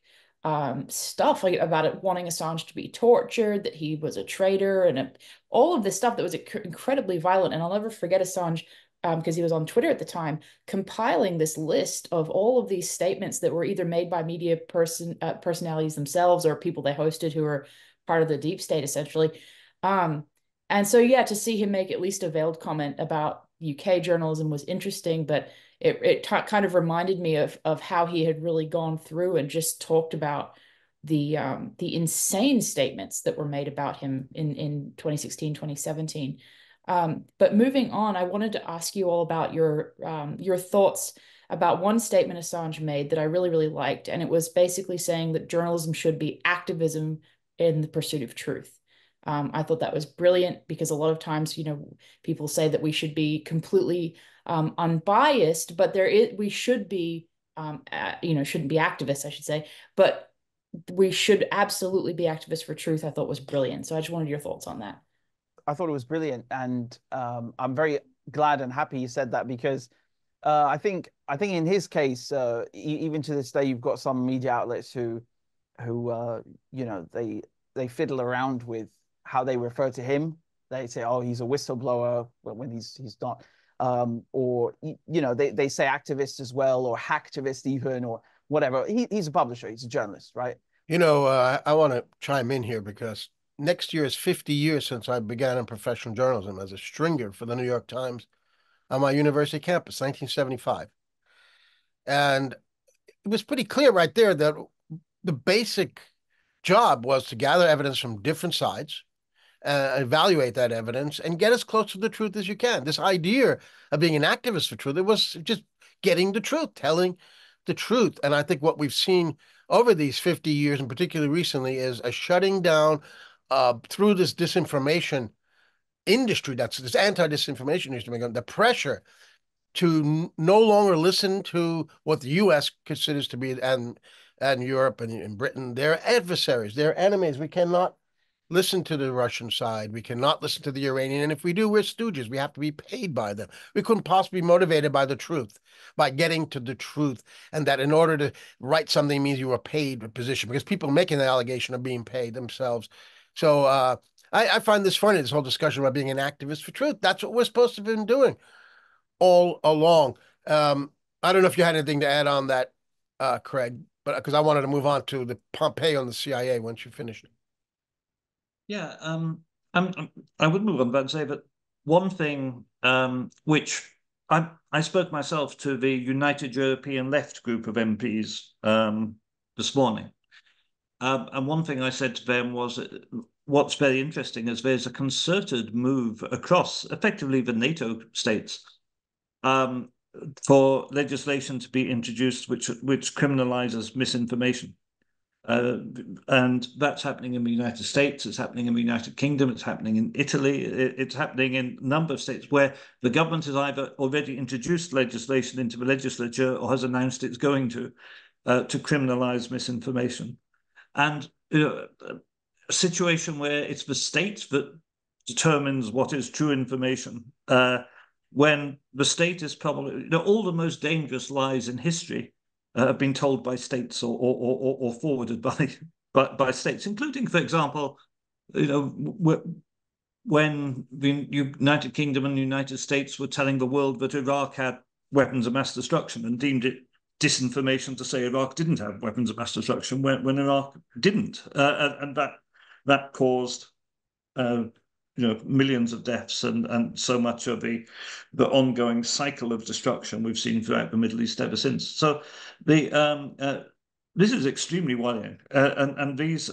stuff about it, wanting Assange to be tortured, that he was a traitor, and all of this stuff that was incredibly violent. And I'll never forget Assange, because he was on Twitter at the time, compiling this list of all of these statements that were either made by media personalities themselves or people they hosted who were part of the deep state, essentially. And so, yeah, to see him make at least a veiled comment about UK journalism was interesting, but it kind of reminded me of how he had really gone through and just talked about the insane statements that were made about him in 2016, 2017. But moving on, I wanted to ask you all about your thoughts about one statement Assange made that I really, really liked. And it was basically saying that journalism should be activism in the pursuit of truth. I thought that was brilliant, because a lot of times, people say that we should be completely unbiased, but we should be, shouldn't be activists, I should say, but we should absolutely be activists for truth. I thought was brilliant. So I just wanted your thoughts on that. I thought it was brilliant, and I'm very glad and happy you said that, because I think in his case, even to this day, you've got some media outlets who they fiddle around with how they refer to him. They say, oh, he's a whistleblower, when he's not, or they say activist as well, or hacktivist even, or whatever. He's a publisher, he's a journalist, right? I want to chime in here, because next year is 50 years since I began in professional journalism as a stringer for the New York Times on my university campus, 1975. And it was pretty clear right there that the basic job was to gather evidence from different sides, evaluate that evidence, and get as close to the truth as you can. This idea of being an activist for truth, it was just getting the truth, telling the truth. And I think what we've seen over these 50 years, and particularly recently, is a shutting down through this disinformation industry, that's this anti-disinformation industry, the pressure to no longer listen to what the U.S. considers to be, and Europe and Britain, they're adversaries, they're enemies. We cannot listen to the Russian side. We cannot listen to the Iranian. And if we do, we're stooges. We have to be paid by them. We couldn't possibly be motivated by the truth, by getting to the truth. And that in order to write something means you were paid a position, because people making that allegation are being paid themselves. So I find this funny, this whole discussion about being an activist for truth. That's what we're supposed to have been doing all along. I don't know if you had anything to add on that, Craig, but because I wanted to move on to the Pompeo and the CIA once you finished. Yeah, I would move on, but I'd say that one thing which I spoke myself to the United European Left group of MPs this morning, and one thing I said to them was, what's very interesting is there's a concerted move across effectively the NATO states for legislation to be introduced which criminalizes misinformation, and that's happening in the United States, it's happening in the United Kingdom, it's happening in Italy, it's happening in a number of states where the government has either already introduced legislation into the legislature or has announced it's going to criminalize misinformation. And a situation where it's the state that determines what is true information, when the state is probably, all the most dangerous lies in history have been told by states or forwarded by states, including, for example, when the United Kingdom and the United States were telling the world that Iraq had weapons of mass destruction and deemed it disinformation to say Iraq didn't have weapons of mass destruction when Iraq didn't, and that caused millions of deaths and so much of the ongoing cycle of destruction we've seen throughout the Middle East ever since. So this is extremely worrying, and these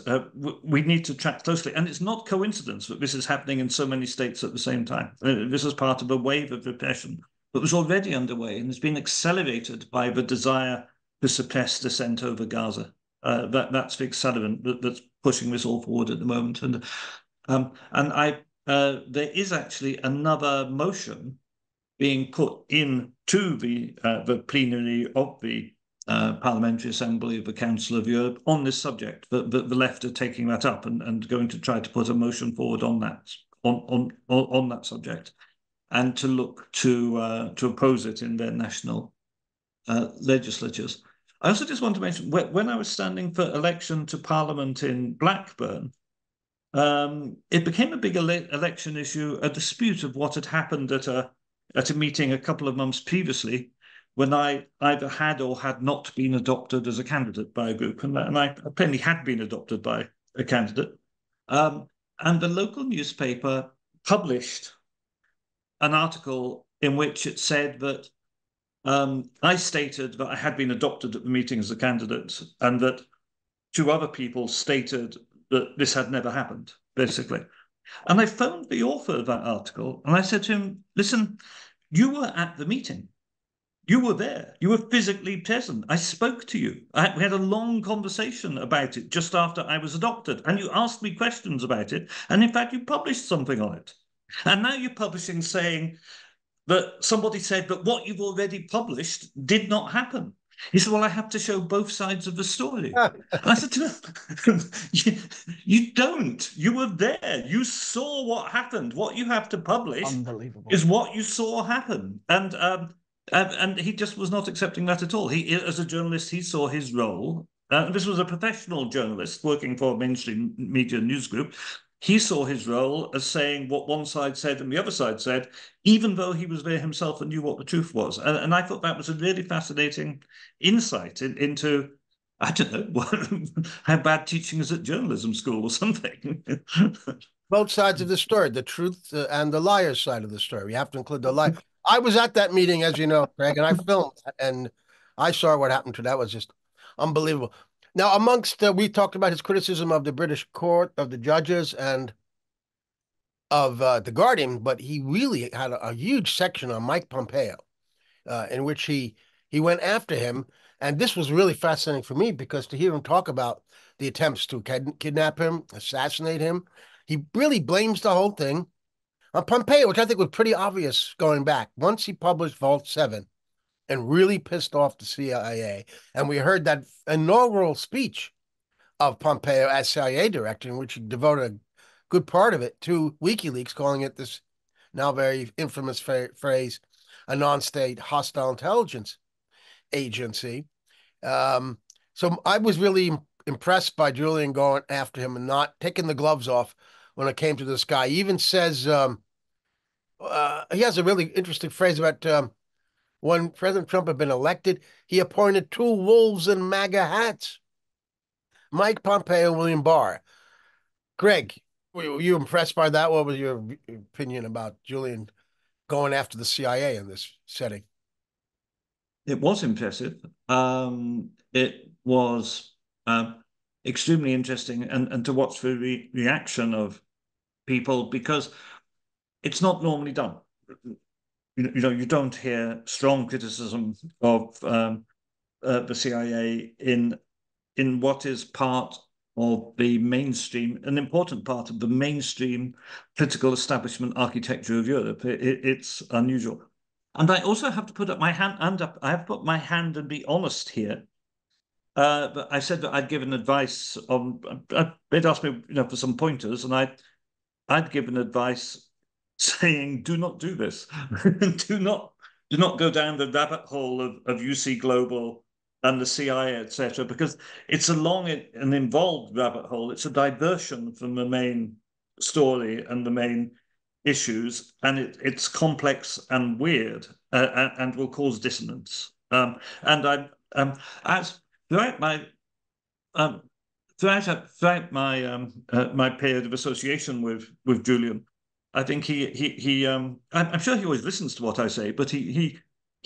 we need to track closely. And it's not coincidence that this is happening in so many states at the same time. This is part of a wave of repression that was already underway and has been accelerated by the desire to suppress dissent over Gaza. That's the accelerant that's pushing this all forward at the moment. And there is actually another motion being put in to the plenary of the Parliamentary Assembly of the Council of Europe on this subject. The left are taking that up and going to try to put a motion forward on that on that subject, and to look to oppose it in their national legislatures. I also just want to mention, when I was standing for election to Parliament in Blackburn, it became a big election issue, a dispute of what had happened at a meeting a couple of months previously, when I either had or had not been adopted as a candidate by a group, and I apparently had been adopted by a candidate. And the local newspaper published an article in which it said that I stated that I had been adopted at the meeting as a candidate, and that two other people stated that this had never happened, basically. And I phoned the author of that article and I said to him, listen, you were at the meeting. You were there. You were physically present. I spoke to you. We had a long conversation about it just after I was adopted, and you asked me questions about it. And in fact, you published something on it. And now you're publishing saying that somebody said that what you've already published did not happen. He said, well, I have to show both sides of the story. I said, no, you don't. You were there. You saw what happened. What you have to publish is what you saw happen. And he just was not accepting that at all. He, as a journalist, he saw his role. This was a professional journalist working for a mainstream media news group. He saw his role as saying what one side said and the other side said, even though he was there himself and knew what the truth was. And I thought that was a really fascinating insight into I don't know, have bad teaching us at journalism school or something. Both sides of the story, the truth and the liar side of the story. We have to include the lie. I was at that meeting, as you know, Craig, and I filmed that, and I saw what happened to that. That was just unbelievable. Now, amongst, we talked about his criticism of the British court, of the judges, and of The Guardian, but he really had a huge section on Mike Pompeo, in which he went after him. And this was really fascinating for me, because to hear him talk about the attempts to kidnap him, assassinate him, he really blames the whole thing on Pompeo, which I think was pretty obvious going back. Once he published Vault 7 and really pissed off the CIA, and we heard that inaugural speech of Pompeo as CIA director, in which he devoted a good part of it to WikiLeaks, calling it this now very infamous phrase, a non-state hostile intelligence agency. So I was really impressed by Julian going after him and not taking the gloves off when it came to this guy. He even says, he has a really interesting phrase about when President Trump had been elected, he appointed two wolves in MAGA hats, Mike Pompeo and William Barr. Greg, were you impressed by that? What was your opinion about Julian going after the CIA in this setting? It was impressive. It was extremely interesting, and to watch the reaction of people, because it's not normally done. You know, you don't hear strong criticism of the CIA in what is part of the mainstream, an important part of the mainstream political establishment architecture of Europe. It's unusual. And I also have to put up my hand up. I have put my hand and be honest here. But I said that I'd given advice on. They'd asked me, you know, for some pointers, and I'd given advice saying, do not do this, do not go down the rabbit hole of UC Global and the CIA, etc., because it's a long and involved rabbit hole. It's a diversion from the main story and the main issues, and it's complex and weird, and will cause dissonance. And I throughout my period of association with Julian, I think I'm sure he always listens to what I say, but he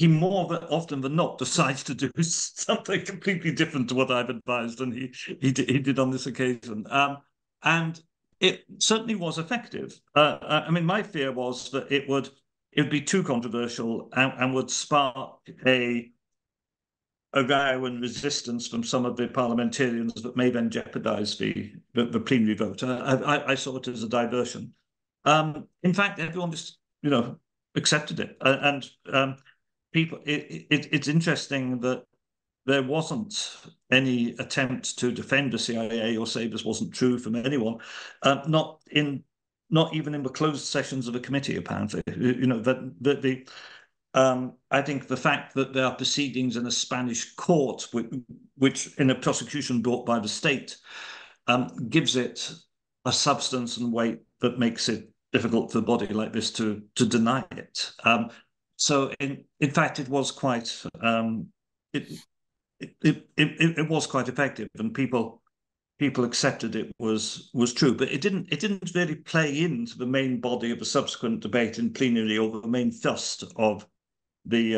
more often than not decides to do something completely different to what I've advised, and he did on this occasion. And it certainly was effective. I mean, my fear was that it would be too controversial and would spark a row and resistance from some of the parliamentarians that may then jeopardise the plenary vote. I saw it as a diversion. In fact, everyone just, you know, accepted it. And people, it's interesting that there wasn't any attempt to defend the CIA or say this wasn't true from anyone, not even in the closed sessions of a committee. Apparently, you know that the I think the fact that there are proceedings in a Spanish court, which in a prosecution brought by the state, gives it a substance and weight that makes it difficult for a body like this to deny it. So in fact, it was quite It was quite effective, and people accepted it was true, but it didn't really play into the main body of the subsequent debate in plenary, or the main thrust of the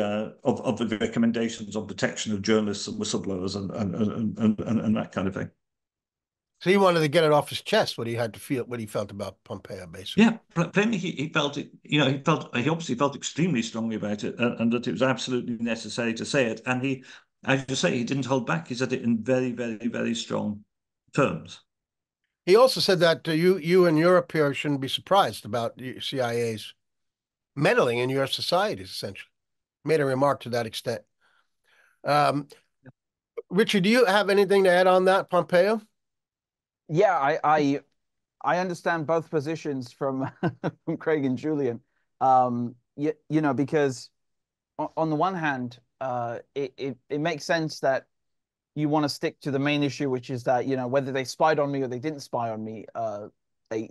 recommendations on protection of journalists and whistleblowers and that kind of thing. So he wanted to get it off his chest what he felt about Pompeo, basically. Yeah, plainly he felt it. You know, he obviously felt extremely strongly about it, and that it was absolutely necessary to say it, and he. As you say, he didn't hold back. He said it in very, very, very strong terms. He also said that you in Europe here shouldn't be surprised about the CIA's meddling in your societies, essentially. Made a remark to that extent. Richard, do you have anything to add on that, Pompeo? Yeah, I understand both positions from Craig and Julian. You know, because on the one hand, it makes sense that you want to stick to the main issue, which is that, you know, whether they spied on me or they didn't spy on me, they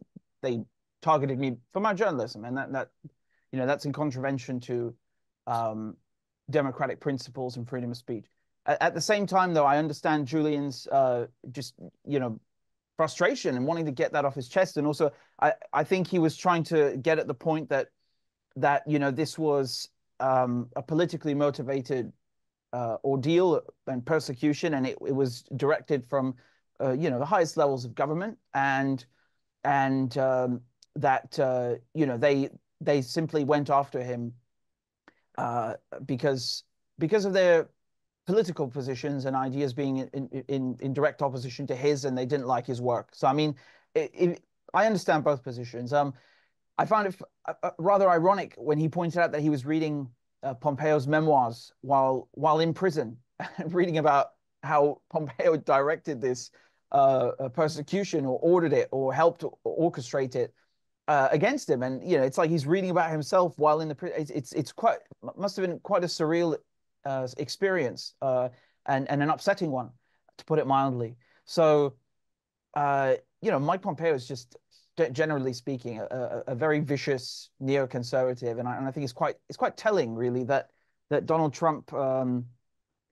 targeted me for my journalism, and that you know, that's in contravention to democratic principles and freedom of speech. At the same time, though, I understand Julian's just, you know, frustration and wanting to get that off his chest. And also, I think he was trying to get at the point that, you know, this was a politically motivated ordeal and persecution, and it was directed from, you know, the highest levels of government, and that, you know, they simply went after him because of their political positions and ideas being in direct opposition to his, and they didn't like his work. So, I mean, I understand both positions. I found it rather ironic when he pointed out that he was reading Pompeo's memoirs while in prison, reading about how Pompeo directed this persecution or ordered it or helped orchestrate it against him. And, you know, it's like he's reading about himself while in the prison. It's quite, must have been quite a surreal experience and an upsetting one, to put it mildly. So, you know, Mike Pompeo is just, generally speaking, a very vicious neoconservative, and I think it's quite telling, really, that Donald Trump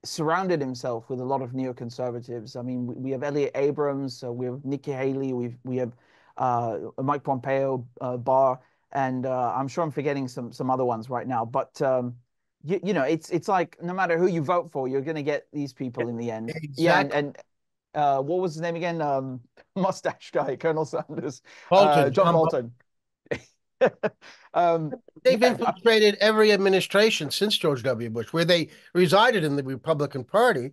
surrounded himself with a lot of neoconservatives. I mean, we have Elliot Abrams, we have Nikki Haley, we have Mike Pompeo, Barr, and I'm sure I'm forgetting some other ones right now, but. You know, it's like no matter who you vote for, you're going to get these people in the end. Exactly. Yeah, and what was his name again? Mustache guy, Colonel Sanders. Bolton, John Bolton. They've infiltrated every administration since George W. Bush, where they resided in the Republican Party.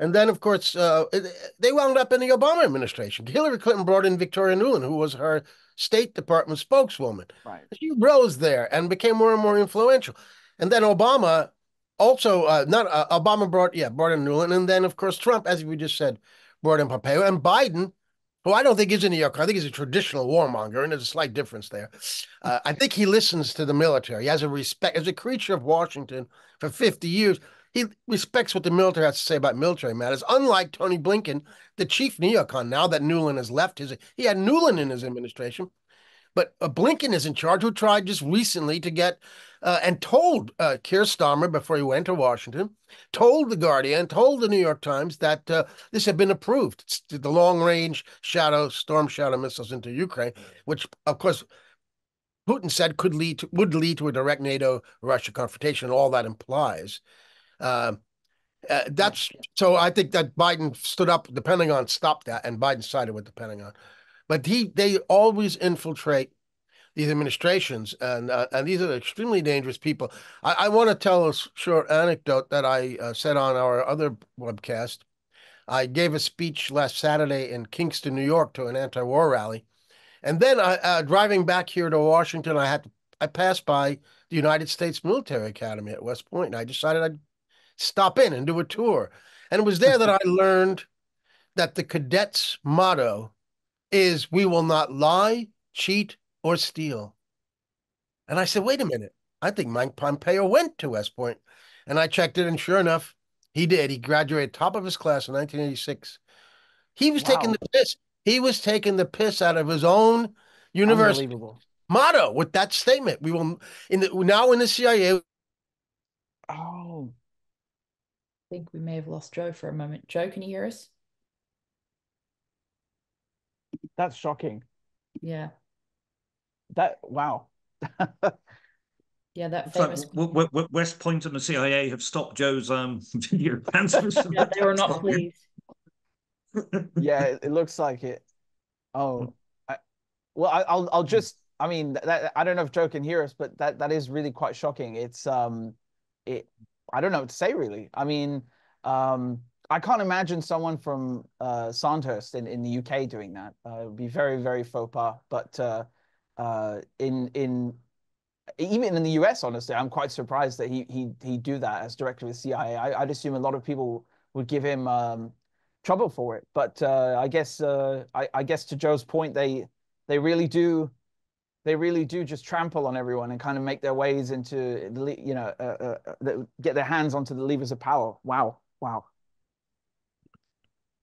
And then, of course, they wound up in the Obama administration. Hillary Clinton brought in Victoria Nuland, who was her State Department spokeswoman. Right. She rose there and became more and more influential. And then Obama also, Obama brought in Nuland. And then, of course, Trump, as we just said, brought in Pompeo. And Biden, who I don't think is a neocon, I think he's a traditional warmonger, and there's a slight difference there. I think he listens to the military. He has a respect, as a creature of Washington for 50 years, he respects what the military has to say about military matters. Unlike Tony Blinken, the chief neocon, now that Nuland has left, he had Nuland in his administration. But Blinken is in charge, who tried just recently to get and told Keir Starmer before he went to Washington, told The Guardian, told The New York Times that this had been approved. It's the long-range storm shadow missiles into Ukraine, which, of course, Putin said would lead to a direct NATO-Russia confrontation, and all that implies. So I think that Biden stood up, the Pentagon stopped that, and Biden sided with the Pentagon. But they always infiltrate these administrations, and these are extremely dangerous people. I want to tell a short anecdote that I said on our other webcast. I gave a speech last Saturday in Kingston, New York, to an anti-war rally, and then driving back here to Washington, I passed by the United States Military Academy at West Point, and I decided I'd stop in and do a tour. And it was there that I learned that the cadets' motto is, "We will not lie, cheat, or steal." And I said, wait a minute, I think Mike Pompeo went to West Point. And I checked it, and sure enough, he did. He graduated top of his class in 1986. He was taking the piss. He was taking the piss out of his own university motto with that statement. We will, now in the CIA. Oh, I think we may have lost Joe for a moment. Joe, can you hear us? That's shocking. Yeah. Wow. Yeah, that famous. West Point and the CIA have stopped Joe's video answers. Yeah, they were not pleased. Yeah, it looks like it. Oh, I'll just. I mean, I don't know if Joe can hear us, but that is really quite shocking. It's I don't know what to say, really. I mean, I can't imagine someone from Sandhurst in the UK doing that. It would be very, very faux pas. But even in the US, honestly, I'm quite surprised that he'd do that as director of the CIA. I'd assume a lot of people would give him trouble for it. But I guess to Joe's point, they really do just trample on everyone and kind of make their ways into the, you know, get their hands onto the levers of power. Wow.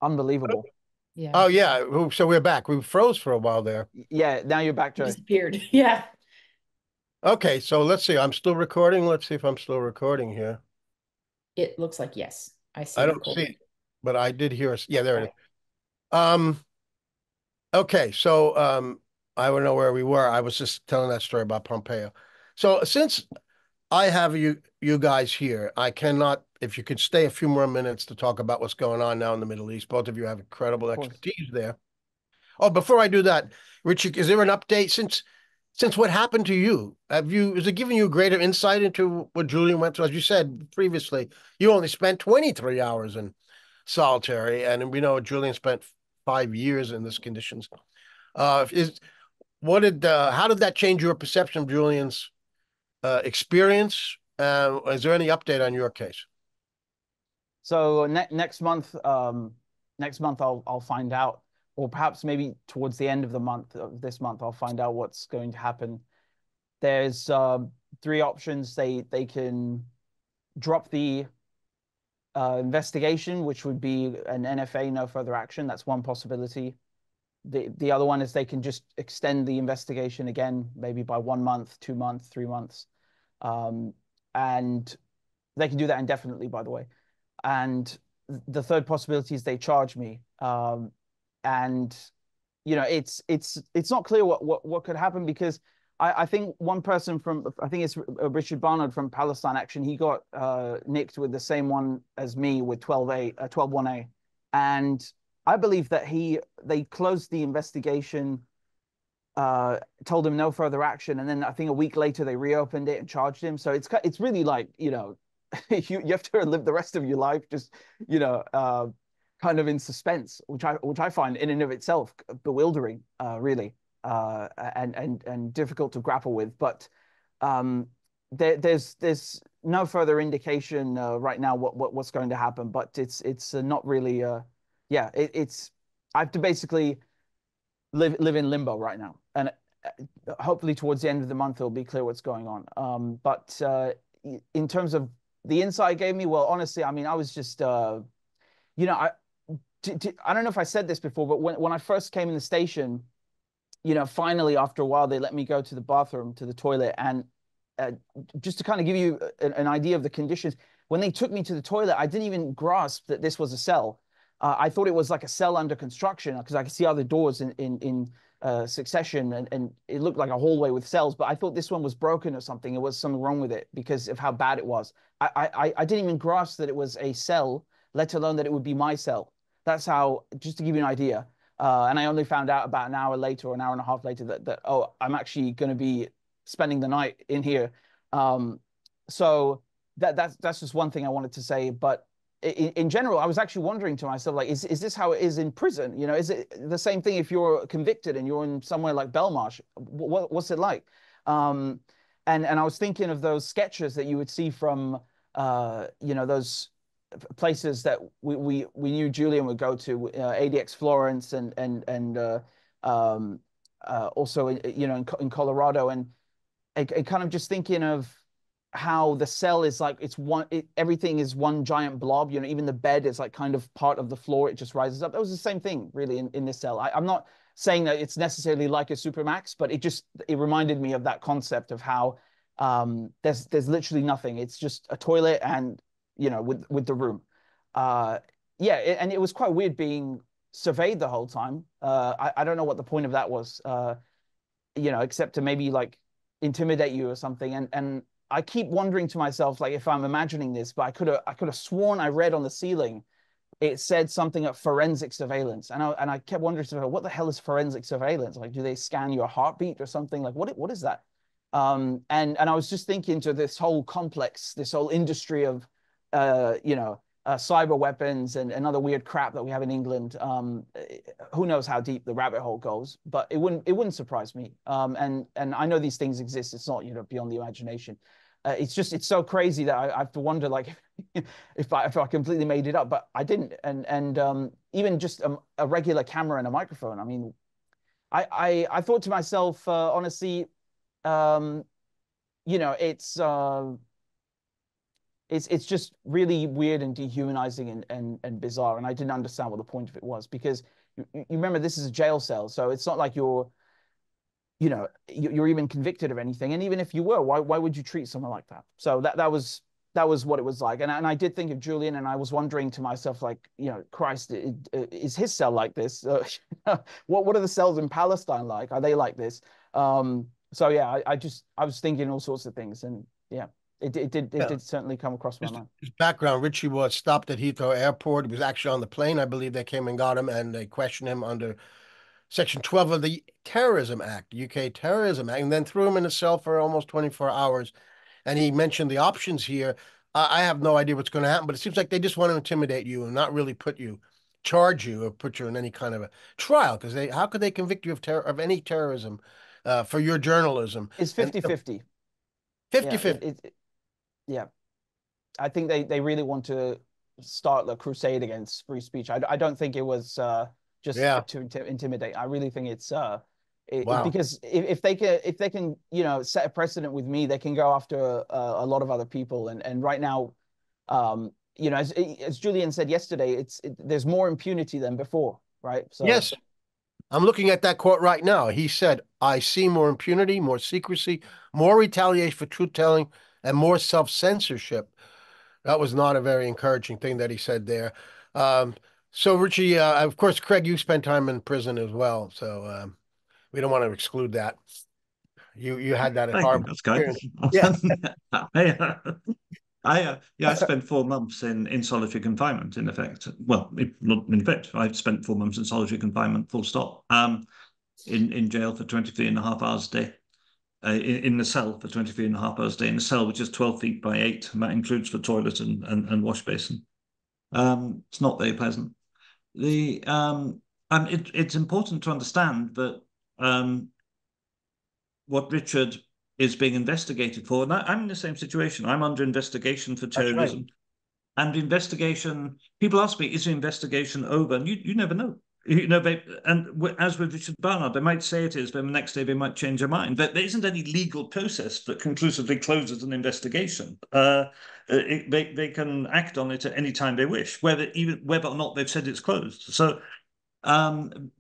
Unbelievable. Yeah. Oh, yeah. So we're back. We froze for a while there. Yeah. Now you're back, Joe. Disappeared. Yeah. Okay. So let's see. I'm still recording. Let's see if I'm still recording here. It looks like yes. I don't see it, but I did hear us. Yeah, there it is. Okay, so I don't know where we were. I was just telling that story about Pompeo. So since I have you guys here, I cannot, if you could stay a few more minutes to talk about what's going on now in the Middle East. Both of you have incredible expertise there. Oh, before I do that, Richard, is there an update since what happened to you? Is it giving you greater insight into what Julian went through? As you said previously, you only spent 23 hours in solitary, and we know Julian spent 5 years in these conditions. How did that change your perception of Julian's experience? Is there any update on your case? So next month I'll find out, or perhaps maybe towards the end of the month of this month I'll find out what's going to happen. There's three options. They can drop the investigation, which would be an NFA, no further action. That's one possibility. The other one is they can just extend the investigation again, maybe by 1 month, 2 months, 3 months. And they can do that indefinitely, by the way. And the third possibility is they charge me. And, you know, it's not clear what could happen, because I think one person from, I think it's Richard Barnard from Palestine Action, he got nicked with the same one as me with 12-1A. And I believe that they closed the investigation, told him no further action, and then I think a week later they reopened it and charged him. So it's really like, you know, you have to live the rest of your life just, you know, kind of in suspense, which I find in and of itself bewildering, really. And difficult to grapple with, but there's no further indication right now what's going to happen. But it's not really, yeah. I have to basically live in limbo right now, and hopefully towards the end of the month it'll be clear what's going on. But in terms of the insight it gave me, well, honestly, I mean, I was just, you know, I don't know if I said this before, but when I first came in the station, you know, finally, after a while, they let me go to the bathroom, to the toilet. And just to kind of give you an idea of the conditions, when they took me to the toilet, I didn't even grasp that this was a cell. I thought it was like a cell under construction, because I could see other doors in succession, and it looked like a hallway with cells. But I thought this one was broken or something. It was something wrong with it because of how bad it was. I didn't even grasp that it was a cell, let alone that it would be my cell. That's how, just to give you an idea. And I only found out about an hour later, or an hour and a half later, that oh, I'm actually going to be spending the night in here. So that's just one thing I wanted to say. But in general, I was actually wondering to myself, like, is this how it is in prison? You know, is it the same thing if you're convicted and you're in somewhere like Belmarsh? What's it like? And I was thinking of those sketches that you would see from you know, those places that we knew Julian would go to, ADX Florence and also you know, in Colorado, and I kind of just thinking of how the cell is like, everything is one giant blob. You know, even the bed is like kind of part of the floor, it just rises up. That was the same thing really in this cell. I'm not saying that it's necessarily like a supermax, but it reminded me of that concept of how there's literally nothing. It's just a toilet and, you know, with the room. Yeah, and it was quite weird being surveyed the whole time. I don't know what the point of that was, you know, except to maybe like intimidate you or something. And I keep wondering to myself, like, if I'm imagining this, but I could have sworn I read on the ceiling, it said something at forensic surveillance. And I kept wondering to myself, what the hell is forensic surveillance? Like, do they scan your heartbeat or something? Like, what is that? And I was just thinking to this whole complex, this whole industry of, you know, cyber weapons and other weird crap that we have in England. Who knows how deep the rabbit hole goes, but it wouldn't surprise me. And I know these things exist. It's not, you know, beyond the imagination. It's so crazy that I have to wonder, like, if I completely made it up, but I didn't. And even just a regular camera and a microphone. I mean, I thought to myself, honestly, you know, It's just really weird and dehumanizing and bizarre, and I didn't understand what the point of it was, because you remember this is a jail cell, so it's not like you're even convicted of anything, and even if you were, why would you treat someone like that? So that was that was what it was like. And I did think of Julian, and I was wondering to myself, like, you know, Christ, is his cell like this? What are the cells in Palestine like? Are they like this? So yeah, I was thinking all sorts of things, and yeah, it did certainly come across my mind. His background: Richie was stopped at Heathrow Airport. He was actually on the plane, I believe. They came and got him, and they questioned him under Section 12 of the Terrorism Act, UK Terrorism Act, and then threw him in a cell for almost 24 hours. And he mentioned the options here. I have no idea what's going to happen, but it seems like they just want to intimidate you and not really charge you, or put you in any kind of a trial, because how could they convict you of any terrorism for your journalism? It's 50-50. 50-50. Yeah. I think they really want to start the crusade against free speech. I don't think it was just to intimidate. I really think it's... because if they can, you know, set a precedent with me, they can go after a lot of other people. And right now, you know, as Julian said yesterday, there's more impunity than before, right? So, yes, I'm looking at that quote right now. He said, "I see more impunity, more secrecy, more retaliation for truth telling, and more self censorship." That was not a very encouraging thing that he said there. So Richie, of course, Craig, you spent time in prison as well, so. We don't want to exclude that. You had that at Harvard. That's good. Yeah. I spent 4 months in solitary confinement, in effect. Well, not in effect. I've spent 4 months in solitary confinement, full stop. In jail for 23 and a half hours a day. In the cell for 23 and a half hours a day. In the cell, which is 12 feet by 8. And that includes the toilet and wash basin. It's not very pleasant. And it's important to understand that what Richard is being investigated for, and I'm in the same situation. I'm under investigation for terrorism. Right. And the investigation, people ask me, is the investigation over? And you never know. You know, as with Richard Barnard, they might say it is, but the next day they might change their mind. But there isn't any legal process that conclusively closes an investigation. They can act on it at any time they wish, whether or not they've said it's closed. So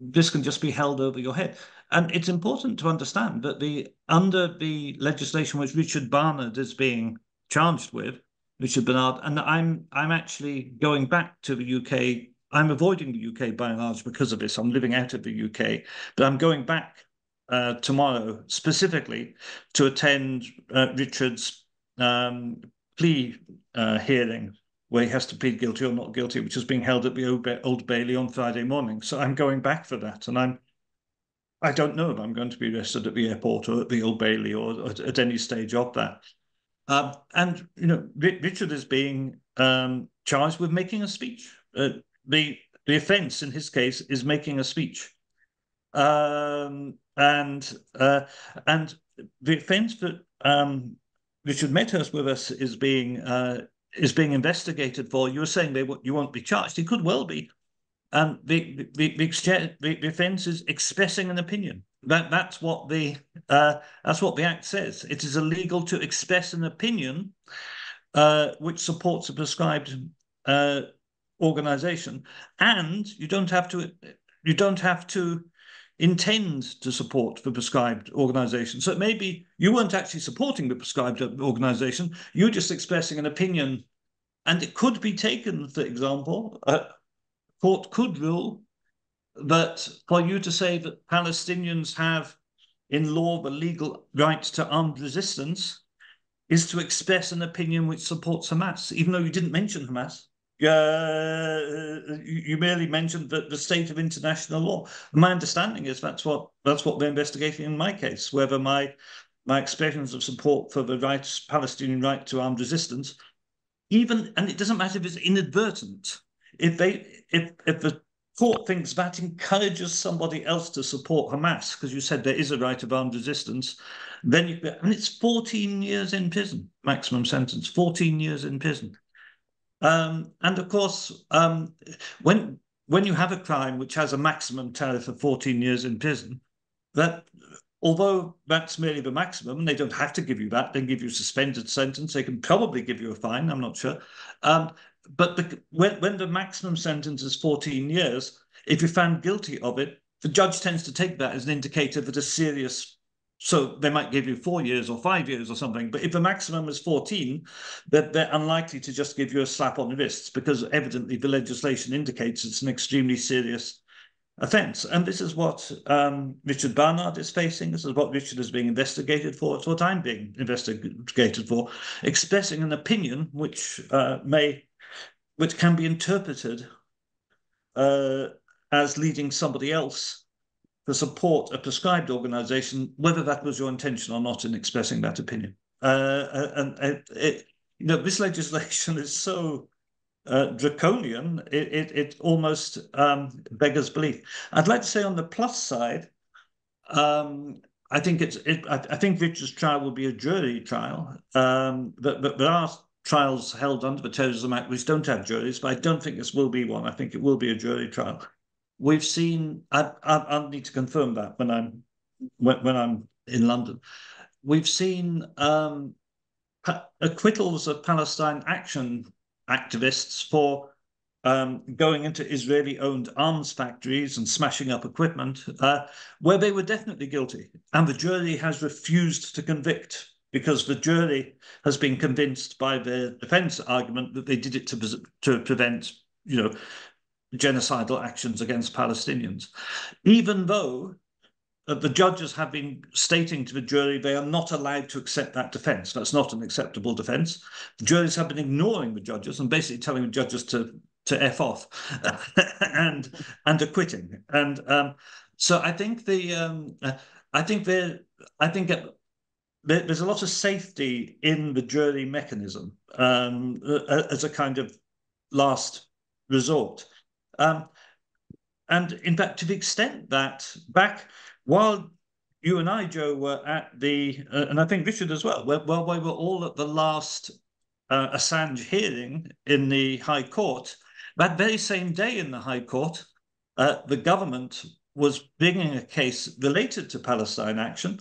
this can just be held over your head. And it's important to understand that under the legislation which Richard Barnard is being charged with, Richard Barnard, and I'm actually going back to the UK. I'm avoiding the UK by and large because of this. I'm living out of the UK, but I'm going back tomorrow specifically to attend Richard's plea hearing, where he has to plead guilty or not guilty, which is being held at the Old Bailey on Friday morning. So I'm going back for that, and I don't know if I'm going to be arrested at the airport or at the Old Bailey or at any stage of that. And, you know, Richard is being charged with making a speech. The offence in his case is making a speech. And the offence that Richard Medhurst with us is being investigated for, you were saying you won't be charged. He could well be. And the offence is expressing an opinion. That's what the Act says. It is illegal to express an opinion which supports a prescribed organisation, and you don't have to intend to support the prescribed organisation. So it may be you weren't actually supporting the prescribed organisation. You're just expressing an opinion, and it could be taken, for example. Court could rule that for you to say that Palestinians have in law the legal right to armed resistance is to express an opinion which supports Hamas, even though you didn't mention Hamas. You merely mentioned that the state of international law. My understanding is that's what they're investigating in my case, whether my expressions of support for the Palestinian right to armed resistance, and it doesn't matter if it's inadvertent. If the court thinks that encourages somebody else to support Hamas, because you said there is a right of armed resistance, then it's 14 years in prison, maximum sentence, 14 years in prison. And of course, when you have a crime which has a maximum tariff of 14 years in prison, that although that's merely the maximum, and they don't have to give you that, they can give you a suspended sentence, they can probably give you a fine, I'm not sure. But when the maximum sentence is 14 years, if you're found guilty of it, the judge tends to take that as an indicator that a serious So they might give you 4 years or 5 years or something, but if the maximum is 14, that they're unlikely to just give you a slap on the wrists, because evidently the legislation indicates it's an extremely serious offence. And this is what Richard Barnard is facing. This is what Richard is being investigated for. It's what I'm being investigated for, expressing an opinion which can be interpreted as leading somebody else to support a prescribed organisation, whether that was your intention or not in expressing that opinion. This legislation is so draconian, it almost beggars belief. I'd like to say on the plus side, I think Richard's trial will be a jury trial. But there are trials held under the Terrorism Act which don't have juries, but I don't think this will be one. I think it will be a jury trial. We've seen, I'll need to confirm that when I'm in London. We've seen acquittals of Palestine Action activists for going into Israeli-owned arms factories and smashing up equipment, where they were definitely guilty. And the jury has refused to convict, because the jury has been convinced by their defence argument that they did it to prevent, genocidal actions against Palestinians, even though the judges have been stating to the jury they are not allowed to accept that defence. That's not an acceptable defence. The juries have been ignoring the judges and basically telling the judges to F off and acquitting. And so I think there's a lot of safety in the jury mechanism as a kind of last resort. And in fact, to the extent that back while you and I, Joe, were at the, and I think Richard as well, while we were all at the last Assange hearing in the High Court, that very same day in the High Court, the government was bringing a case related to Palestine Action.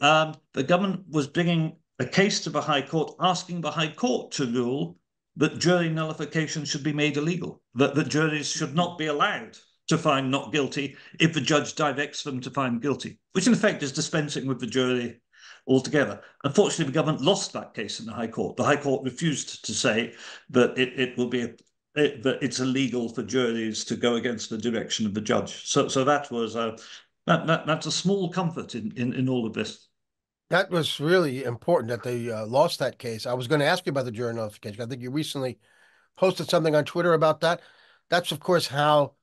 The government was bringing a case to the High Court, asking the High Court to rule that jury nullification should be made illegal, that the juries should not be allowed to find not guilty if the judge directs them to find guilty, which in effect is dispensing with the jury altogether. Unfortunately, the government lost that case in the High Court. The High Court refused to say that it's illegal for juries to go against the direction of the judge. So that was that's a small comfort in all of this. That was really important that they lost that case. I was going to ask you about the jury nullification. I think you recently posted something on Twitter about that. That's, of course, how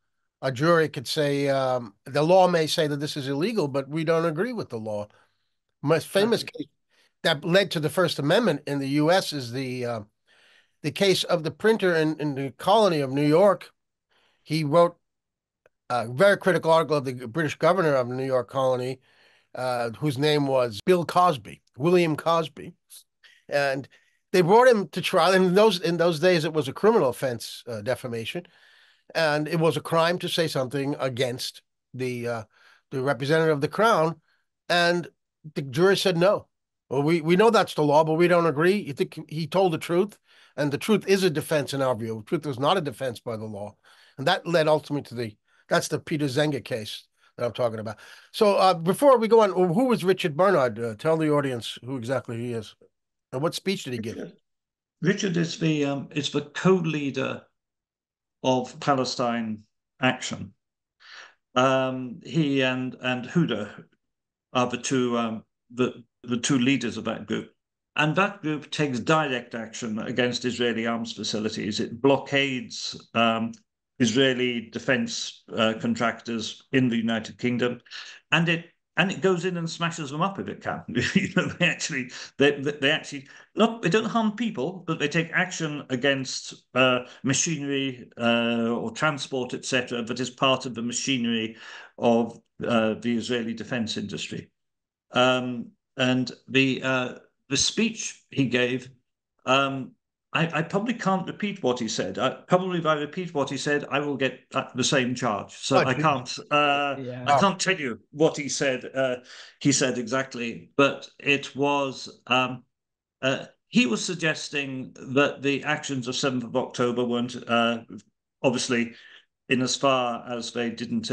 a jury could say, the law may say that this is illegal, but we don't agree with the law. Most famous case that led to the First Amendment in the U.S. is the case of the printer in the colony of New York. He wrote a very critical article of the British governor of the New York colony, whose name was Bill Cosby, William Cosby, and they brought him to trial. In those days, it was a criminal offense, defamation, and it was a crime to say something against the representative of the crown. And the jury said no. Well, we know that's the law, but we don't agree. You think he told the truth, and the truth is a defense in our view. The truth was not a defense by the law, and that led ultimately to that's the Peter Zenger case that I'm talking about. So before we go on, who was Richard Barnard? Tell the audience who exactly he is, and what speech did he give? Richard is the co-leader of Palestine Action. He and Huda are the two leaders of that group, and that group takes direct action against Israeli arms facilities. It blockades Israeli defense contractors in the United Kingdom, and it goes in and smashes them up if it can. They don't harm people, but they take action against machinery or transport, etc., that is part of the machinery of the Israeli defense industry. And the speech he gave. I probably can't repeat what he said. If I repeat what he said, I will get the same charge. So I can't. I can't tell you what he said. He said exactly, but it was. He was suggesting that the actions of 7th of October weren't obviously, in as far as they didn't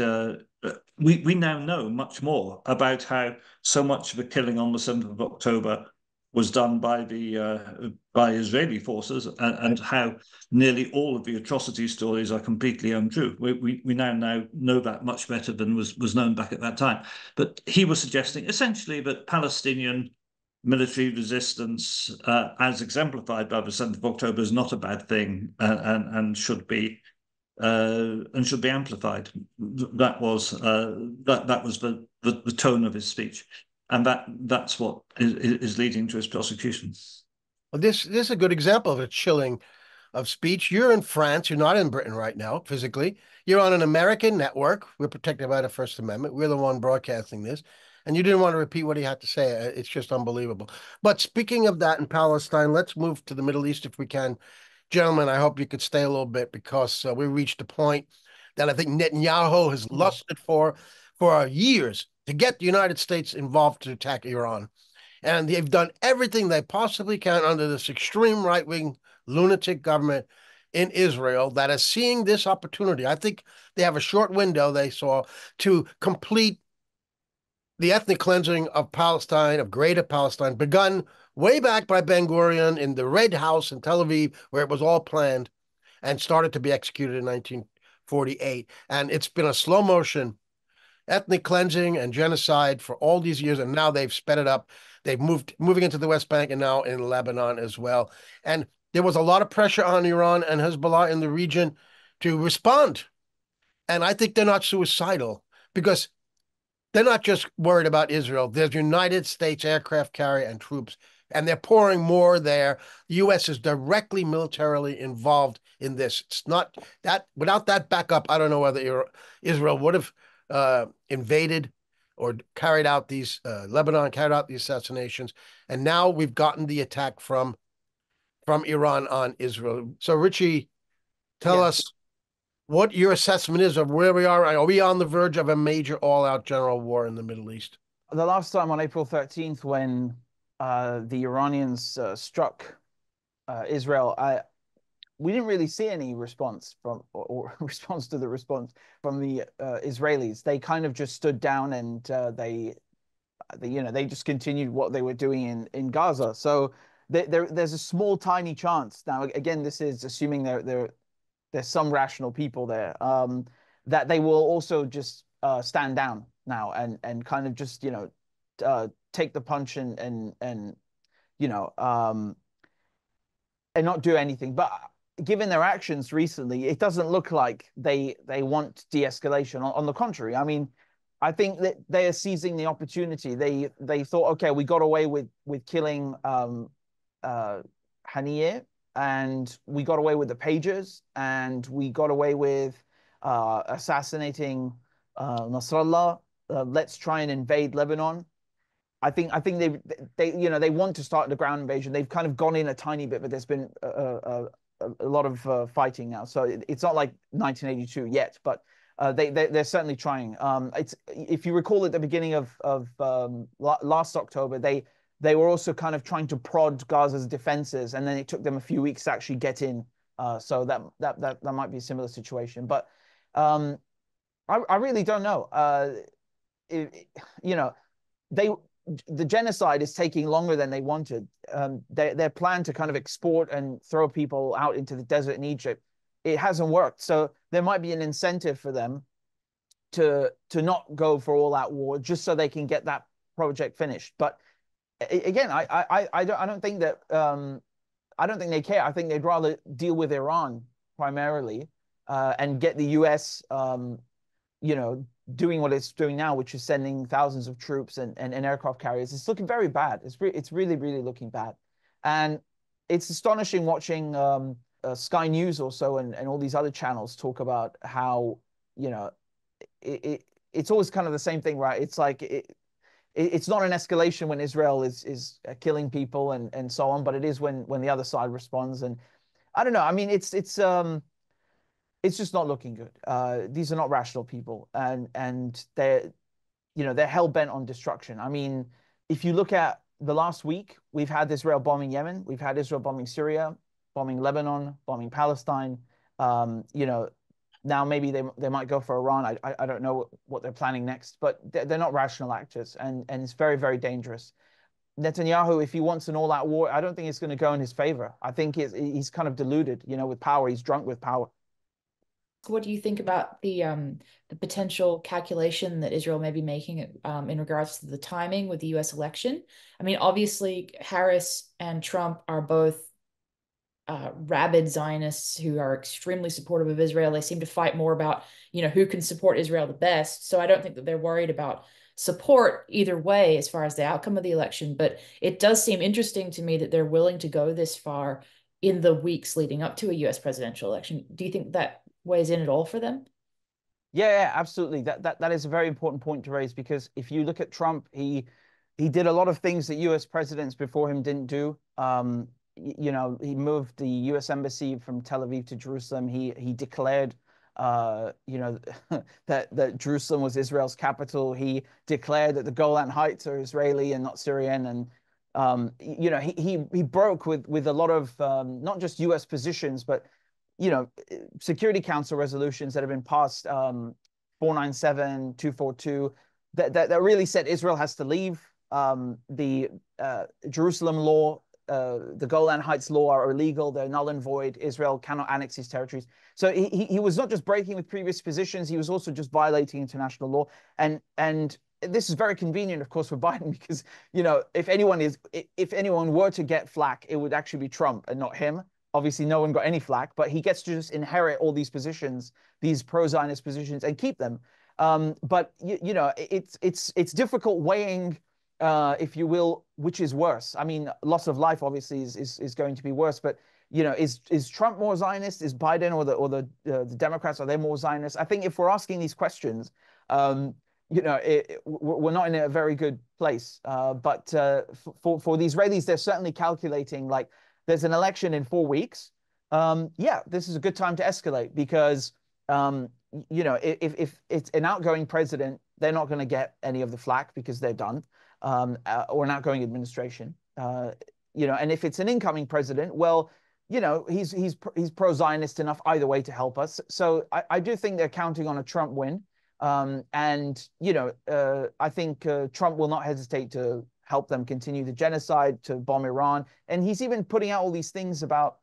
we now know much more about how so much of the killing on the 7th of October was done by the by Israeli forces, and how nearly all of the atrocity stories are completely untrue. We now know that much better than was known back at that time. But he was suggesting essentially that Palestinian military resistance, as exemplified by the 7th of October, is not a bad thing, and should be amplified. That was that was the tone of his speech. And that's what is leading to his prosecution. Well, this is a good example of a chilling of speech. You're in France. You're not in Britain right now, physically. You're on an American network. We're protected by the First Amendment. We're the one broadcasting this. And you didn't want to repeat what he had to say. It's just unbelievable. But speaking of that in Palestine, let's move to the Middle East if we can. Gentlemen, I hope you could stay a little bit, because we reached a point that I think Netanyahu has lusted for years, to get the United States involved to attack Iran. And they've done everything they possibly can under this extreme right-wing lunatic government in Israel that is seeing this opportunity. I think they have a short window, they saw, to complete the ethnic cleansing of Palestine, of greater Palestine, begun way back by Ben-Gurion in the Red House in Tel Aviv, where it was all planned and started to be executed in 1948. And it's been a slow motion ethnic cleansing and genocide for all these years, and now they've sped it up. They've moving into the West Bank and now in Lebanon as well. And there was a lot of pressure on Iran and Hezbollah in the region to respond. And I think they're not suicidal, because they're not just worried about Israel. There's United States aircraft carrier and troops, and they're pouring more there. The U.S. is directly militarily involved in this. It's not that without that backup, I don't know whether Israel would have invaded or carried out these Lebanon carried out the assassinations. And now we've gotten the attack from Iran on Israel. So Richie, tell us what your assessment is of where we are. Are we on the verge of a major all-out general war in the Middle East? The last time on April 13th, when the Iranians struck Israel, we didn't really see any response from the Israelis. They kind of just stood down, and they just continued what they were doing in Gaza. So there's a small, tiny chance now. Again, this is assuming there's some rational people there, that they will also just stand down now and kind of just take the punch and not do anything. But given their actions recently, it doesn't look like they want de-escalation. On the contrary, I mean, I think that they are seizing the opportunity. They thought, okay, we got away with killing Haniyeh, and we got away with the pagers, and we got away with assassinating Nasrallah. Let's try and invade Lebanon. I think they want to start the ground invasion. They've kind of gone in a tiny bit, but there's been a lot of fighting now, so it's not like 1982 yet, but they're certainly trying. It's, if you recall, at the beginning of last October, they were also kind of trying to prod Gaza's defenses, and then it took them a few weeks to actually get in. So that might be a similar situation, but I really don't know. The genocide is taking longer than they wanted. Their plan to kind of export and throw people out into the desert in Egypt, it hasn't worked. So there might be an incentive for them to not go for all-out war, just so they can get that project finished. But again, I don't think they care. I think they'd rather deal with Iran primarily and get the U.S. Doing what it's doing now, which is sending thousands of troops and aircraft carriers. It's looking very bad. It's really, really looking bad. And it's astonishing watching Sky News also and all these other channels talk about how, it's always kind of the same thing, right? It's like it's not an escalation when Israel is killing people and so on, but it is when the other side responds. And I don't know. I mean, it's just not looking good. These are not rational people, and they're hell bent on destruction. I mean, if you look at the last week, we've had Israel bombing Yemen, we've had Israel bombing Syria, bombing Lebanon, bombing Palestine. Now, maybe they might go for Iran. I don't know what they're planning next, but they're not rational actors, and it's very, very dangerous. Netanyahu, if he wants an all-out war, I don't think it's going to go in his favor. I think he's kind of deluded, you know, with power. He's drunk with power. What do you think about the potential calculation that Israel may be making in regards to the timing with the U.S. election? I mean, obviously, Harris and Trump are both rabid Zionists who are extremely supportive of Israel. They seem to fight more about, you know, who can support Israel the best. So I don't think that they're worried about support either way as far as the outcome of the election. But it does seem interesting to me that they're willing to go this far in the weeks leading up to a U.S. presidential election. Do you think that weighs in at all for them? Yeah, absolutely. That is a very important point to raise, because if you look at Trump, he did a lot of things that U.S. presidents before him didn't do. You know, he moved the U.S. embassy from Tel Aviv to Jerusalem. He declared, you know, that Jerusalem was Israel's capital. He declared that the Golan Heights are Israeli and not Syrian. And you know, he broke with a lot of not just U.S. positions, but you know, Security Council resolutions that have been passed, 497, 242, that really said Israel has to leave. The Jerusalem law, the Golan Heights law are illegal, they're null and void, Israel cannot annex these territories. So he was not just breaking with previous positions, he was also just violating international law. And this is very convenient, of course, for Biden, because, you know, if anyone were to get flack, it would actually be Trump and not him. Obviously, no one got any flack, but he gets to just inherit all these positions, these pro-Zionist positions, and keep them. But you know, it's difficult weighing, if you will, which is worse. I mean, loss of life obviously is going to be worse. But you know, is Trump more Zionist? Is Biden or the Democrats, are they more Zionist? I think if we're asking these questions, you know, we're not in a very good place. But for the Israelis, they're certainly calculating like, there's an election in 4 weeks. Yeah, this is a good time to escalate, because, you know, if it's an outgoing president, they're not going to get any of the flack because they're done, or an outgoing administration, you know. And if it's an incoming president, well, you know, he's pro-Zionist enough either way to help us. So I do think they're counting on a Trump win. And, you know, I think Trump will not hesitate to help them continue the genocide, to bomb Iran. And he's even putting out all these things about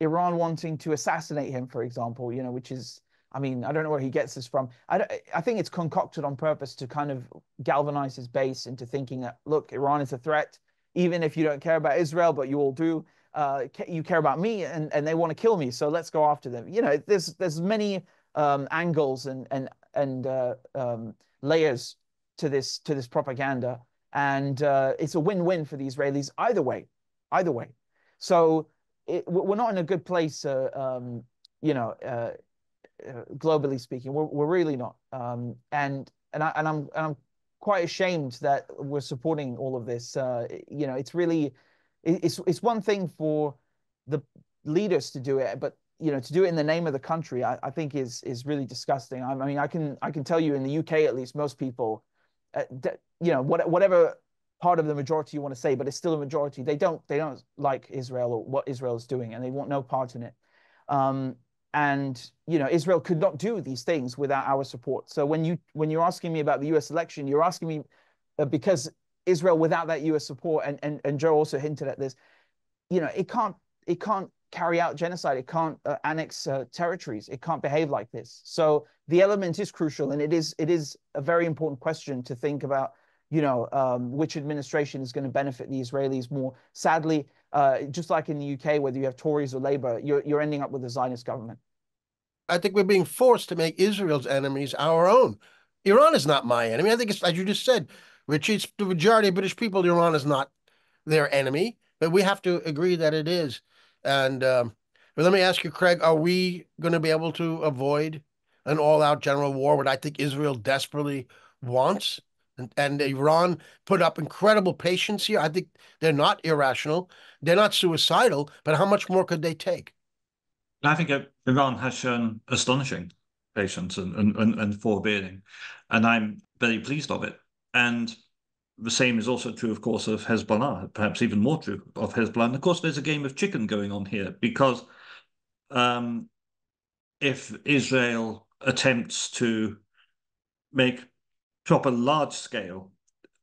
Iran wanting to assassinate him, for example, you know, which is, I mean, I don't know where he gets this from. I think it's concocted on purpose to kind of galvanize his base into thinking that, look, Iran is a threat, even if you don't care about Israel, but you all do, you care about me, and they want to kill me, so let's go after them. You know, there's many angles and layers to this propaganda. And it's a win-win for the Israelis either way. So we're not in a good place, you know, globally speaking. We're really not. And I'm quite ashamed that we're supporting all of this. You know, it's really it's one thing for the leaders to do it, but you know, to do it in the name of the country, I think is really disgusting. I mean, I can tell you in the UK at least, most people. You know, whatever part of the majority you want to say, but it's still a majority. They don't like Israel or what Israel is doing, and they want no part in it. And you know, Israel could not do these things without our support. So when you're asking me about the U.S. election, you're asking me because Israel without that U.S. support, and Joe also hinted at this. You know, it can't carry out genocide. It can't annex territories. It can't behave like this. So the element is crucial, and it is a very important question to think about. You know, which administration is going to benefit the Israelis more? Sadly, just like in the UK, whether you have Tories or Labour, you're ending up with a Zionist government. I think we're being forced to make Israel's enemies our own. Iran is not my enemy. I think it's, as you just said, Richie, it's the majority of British people. Iran is not their enemy, but we have to agree that it is. And but let me ask you, Craig, are we going to be able to avoid an all-out general war, what I think Israel desperately wants? And Iran put up incredible patience here. I think they're not irrational. They're not suicidal. But how much more could they take? I think Iran has shown astonishing patience and forbearing. And I'm very pleased of it. And the same is also true, of course, of Hezbollah, perhaps even more true of Hezbollah. And, of course, there's a game of chicken going on here, because if Israel attempts to make proper large-scale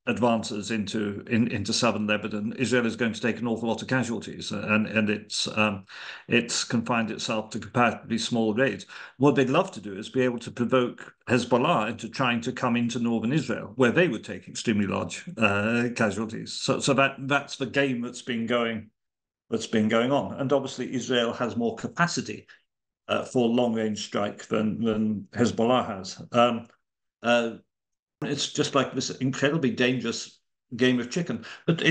advances into southern Lebanon, Israel is going to take an awful lot of casualties, and it's confined itself to comparatively small raids. What they'd love to do is be able to provoke Hezbollah into trying to come into northern Israel, where they would take extremely large casualties. So that's the game that's been going on, and obviously Israel has more capacity for long-range strike than Hezbollah has. It's just like this incredibly dangerous game of chicken. But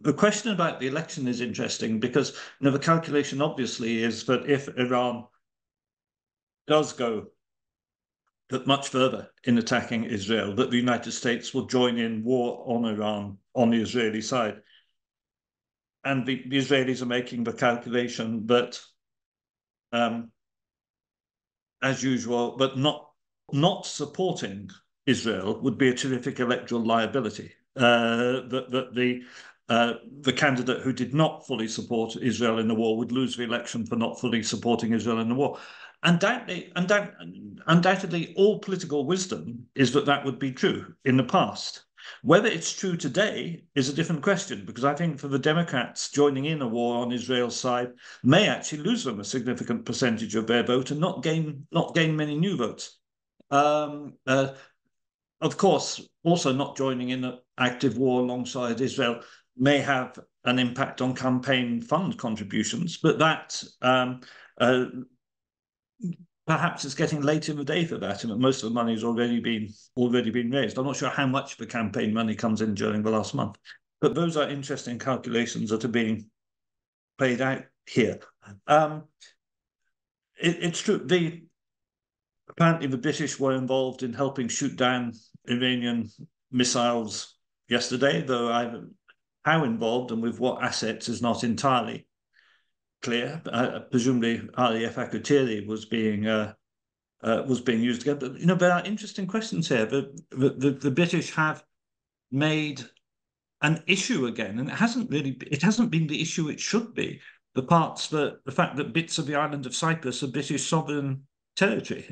the question about the election is interesting because the calculation obviously is that if Iran does go much further in attacking Israel, that the United States will join in war on Iran on the Israeli side. And the Israelis are making the calculation that, as usual, but not supporting Israel would be a terrific electoral liability. The candidate who did not fully support Israel in the war would lose the election for not fully supporting Israel in the war. Undoubtedly, all political wisdom is that would be true in the past. Whether it's true today is a different question, because I think for the Democrats, joining in a war on Israel's side may actually lose them a significant percentage of their vote and not gain many new votes. Of course, also not joining in an active war alongside Israel may have an impact on campaign fund contributions, but that perhaps it's getting late in the day for that, and most of the money has already been raised. I'm not sure how much the campaign money comes in during the last month, but those are interesting calculations that are being played out here. It's true. Apparently, the British were involved in helping shoot down Iranian missiles yesterday, though how involved and with what assets is not entirely clear. Presumably, RAF Akrotiri was being used again. But there are interesting questions here. The British have made an issue again, and it hasn't been the issue it should be. The fact that bits of the island of Cyprus are British sovereign territory,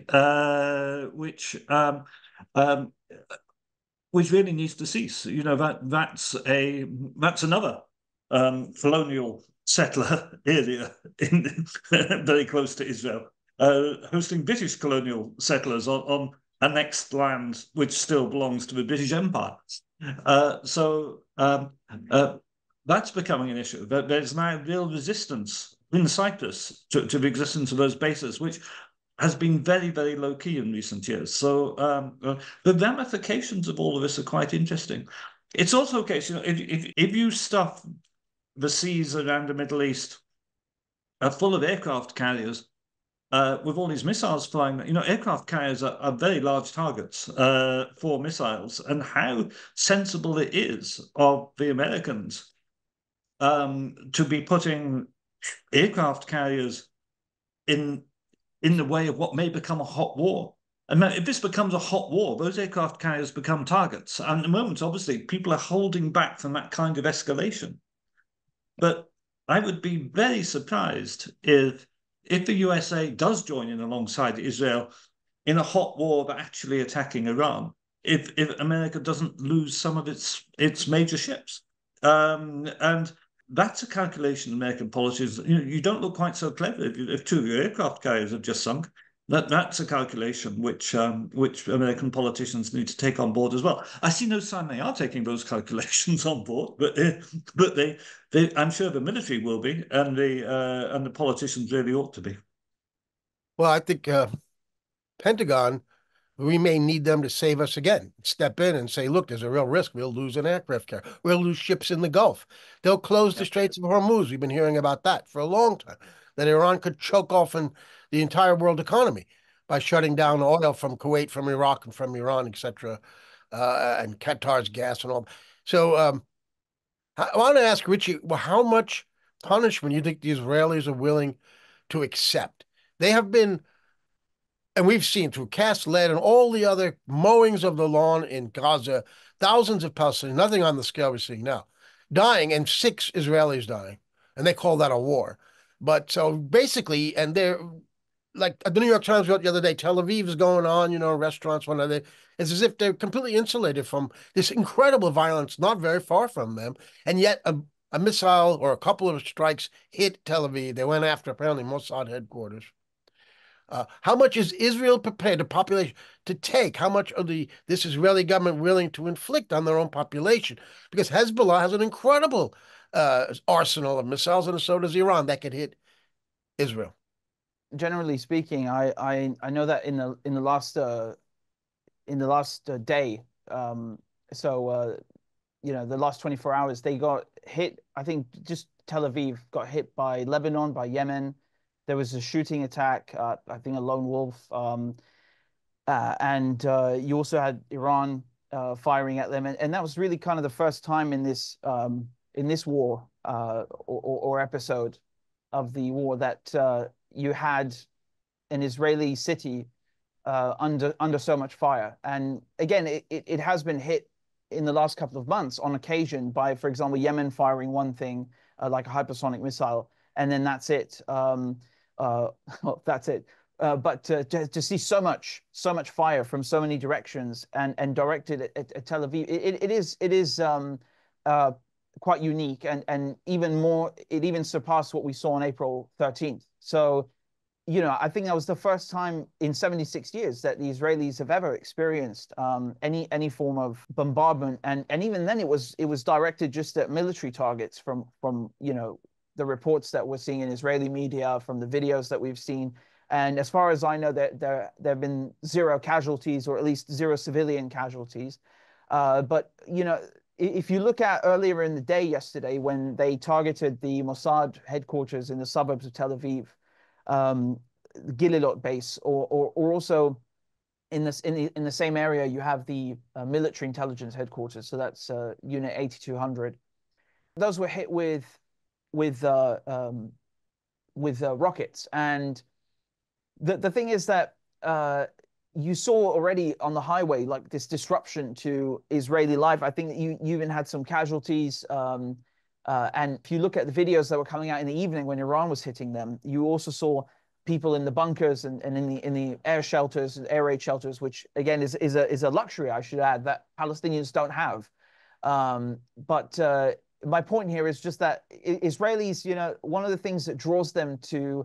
which really needs to cease. That's another colonial settler area very close to Israel, hosting British colonial settlers on annexed land which still belongs to the British Empire. So that's becoming an issue. There's now real resistance in Cyprus to the existence of those bases, which has been very, very low-key in recent years. So the ramifications of all of this are quite interesting. It's also a case, if you stuff the seas around the Middle East full of aircraft carriers with all these missiles flying, aircraft carriers are very large targets for missiles, and how sensible it is of the Americans to be putting aircraft carriers in the way of what may become a hot war. And if this becomes a hot war, those aircraft carriers become targets. And at the moment, obviously, people are holding back from that kind of escalation. But I would be very surprised if the USA does join in alongside Israel in a hot war of actually attacking Iran, if America doesn't lose some of its major ships. And that's a calculation in American politics. You don't look quite so clever if two of your aircraft carriers have just sunk. That's a calculation which American politicians need to take on board as well. I see no sign they are taking those calculations on board, but I'm sure the military will be, and the politicians really ought to be. Well, I think Pentagon, we may need them to save us again, step in and say, look, there's a real risk. We'll lose an aircraft carrier. We'll lose ships in the Gulf. They'll close the Straits of Hormuz. We've been hearing about that for a long time, that Iran could choke off the entire world economy by shutting down oil from Kuwait, from Iraq, and from Iran, et cetera, and Qatar's gas and all. So I want to ask Richie, how much punishment do you think the Israelis are willing to accept? They have been... And we've seen through cast lead and all the other mowings of the lawn in Gaza, thousands of Palestinians, nothing on the scale we're seeing now, dying, and 6 Israelis dying. And they call that a war. But so basically, and they're like the New York Times wrote the other day, Tel Aviv is going on, you know, restaurants, one another. It's as if they're completely insulated from this incredible violence, not very far from them. And yet a missile or a couple of strikes hit Tel Aviv. They went after apparently Mossad headquarters. How much is Israel prepared, the population, to take? How much of this Israeli government willing to inflict on their own population? Because Hezbollah has an incredible arsenal of missiles, and so does Iran, that could hit Israel. Generally speaking, I know that in the last day, you know, the last 24 hours, they got hit. I think just Tel Aviv got hit by Lebanon, by Yemen. There was a shooting attack, I think a lone wolf, and you also had Iran firing at them, and that was really kind of the first time in this war or episode of the war that you had an Israeli city under so much fire. And again, it has been hit in the last couple of months on occasion by, for example, Yemen firing one thing like a hypersonic missile, and then that's it. Well, that's it. But to see so much fire from so many directions and directed at Tel Aviv, it is quite unique, and even more, it even surpassed what we saw on April 13th. So, you know, I think that was the first time in 76 years that the Israelis have ever experienced any form of bombardment, and even then it was directed just at military targets from you know, the reports that we're seeing in Israeli media, from the videos that we've seen. And as far as I know, there have been zero casualties, or at least zero civilian casualties. But, you know, if you look at earlier in the day yesterday, when they targeted the Mossad headquarters in the suburbs of Tel Aviv, Gililot base, or also in the same area, you have the military intelligence headquarters. So that's Unit 8200. Those were hit with rockets, and the thing is that you saw already on the highway like this disruption to Israeli life. I think that you even had some casualties, and if you look at the videos that were coming out in the evening when Iran was hitting them, you also saw people in the bunkers and in the air shelters and air raid shelters, which again is a luxury, I should add, that Palestinians don't have. But my point here is just that Israelis, you know, one of the things that draws them to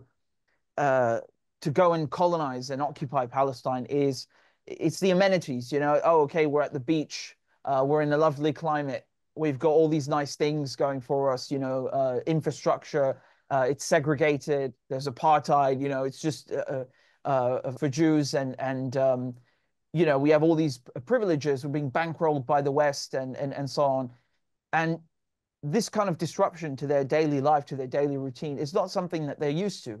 go and colonize and occupy Palestine is it's the amenities. You know, oh, okay, we're at the beach, we're in a lovely climate, we've got all these nice things going for us. You know, infrastructure, it's segregated, there's apartheid. You know, it's just for Jews and you know, we have all these privileges. We're being bankrolled by the West and so on, and this kind of disruption to their daily life, to their daily routine, is not something that they're used to.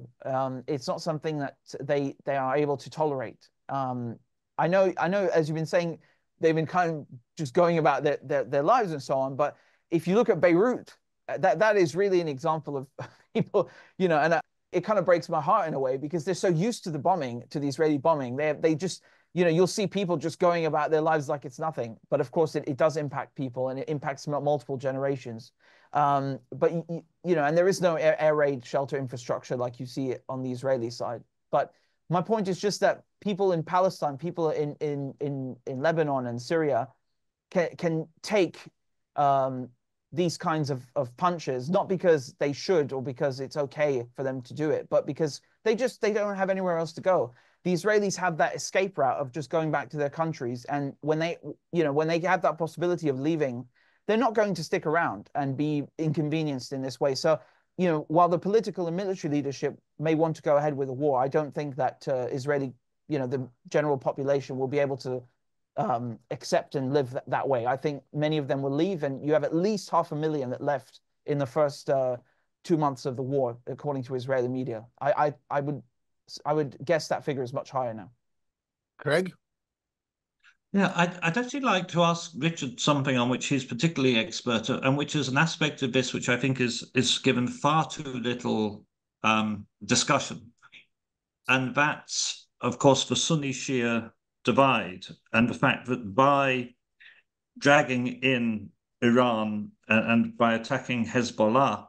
It's not something that they are able to tolerate. I know, as you've been saying, they've been kind of just going about their lives and so on. But if you look at Beirut, that is really an example of people, you know, and it kind of breaks my heart in a way, because they're so used to the bombing, to the Israeli bombing. They just, you know, you'll see people just going about their lives like it's nothing. But of course, it does impact people, and it impacts multiple generations. But, you know, and there is no air raid shelter infrastructure like you see it on the Israeli side. But my point is just that people in Palestine, people in Lebanon and Syria can take these kinds of punches, not because they should or because it's okay for them to do it, but because they don't have anywhere else to go. The Israelis have that escape route of just going back to their countries, and when they have that possibility of leaving, they're not going to stick around and be inconvenienced in this way. So, you know, while the political and military leadership may want to go ahead with a war, I don't think that Israeli, you know, the general population will be able to accept and live that way. I think many of them will leave, and you have at least 500,000 that left in the first 2 months of the war, according to Israeli media. I would guess that figure is much higher now. Craig? Yeah, I'd actually like to ask Richard something on which he's particularly expert, and which is an aspect of this which I think is given far too little discussion. And that's, of course, the Sunni-Shia divide, and the fact that by dragging in Iran and by attacking Hezbollah,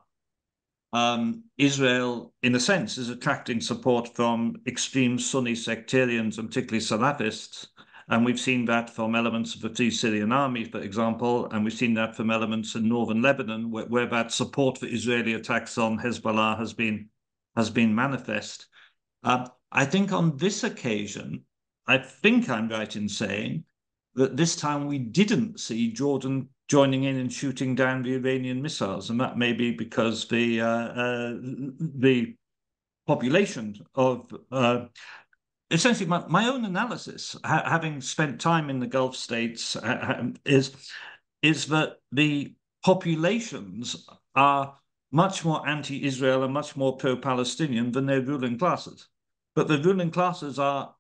Israel, in a sense, is attracting support from extreme Sunni sectarians, and particularly Salafists. And we've seen that from elements of the Free Syrian Army, for example, and we've seen that from elements in northern Lebanon, where that support for Israeli attacks on Hezbollah has been manifest. I think on this occasion, I think I'm right in saying that this time we didn't see Jordan joining in and shooting down the Iranian missiles, and that may be because the population of essentially, my own analysis, having spent time in the Gulf states, is that the populations are much more anti-Israel and much more pro-Palestinian than their ruling classes. But the ruling classes are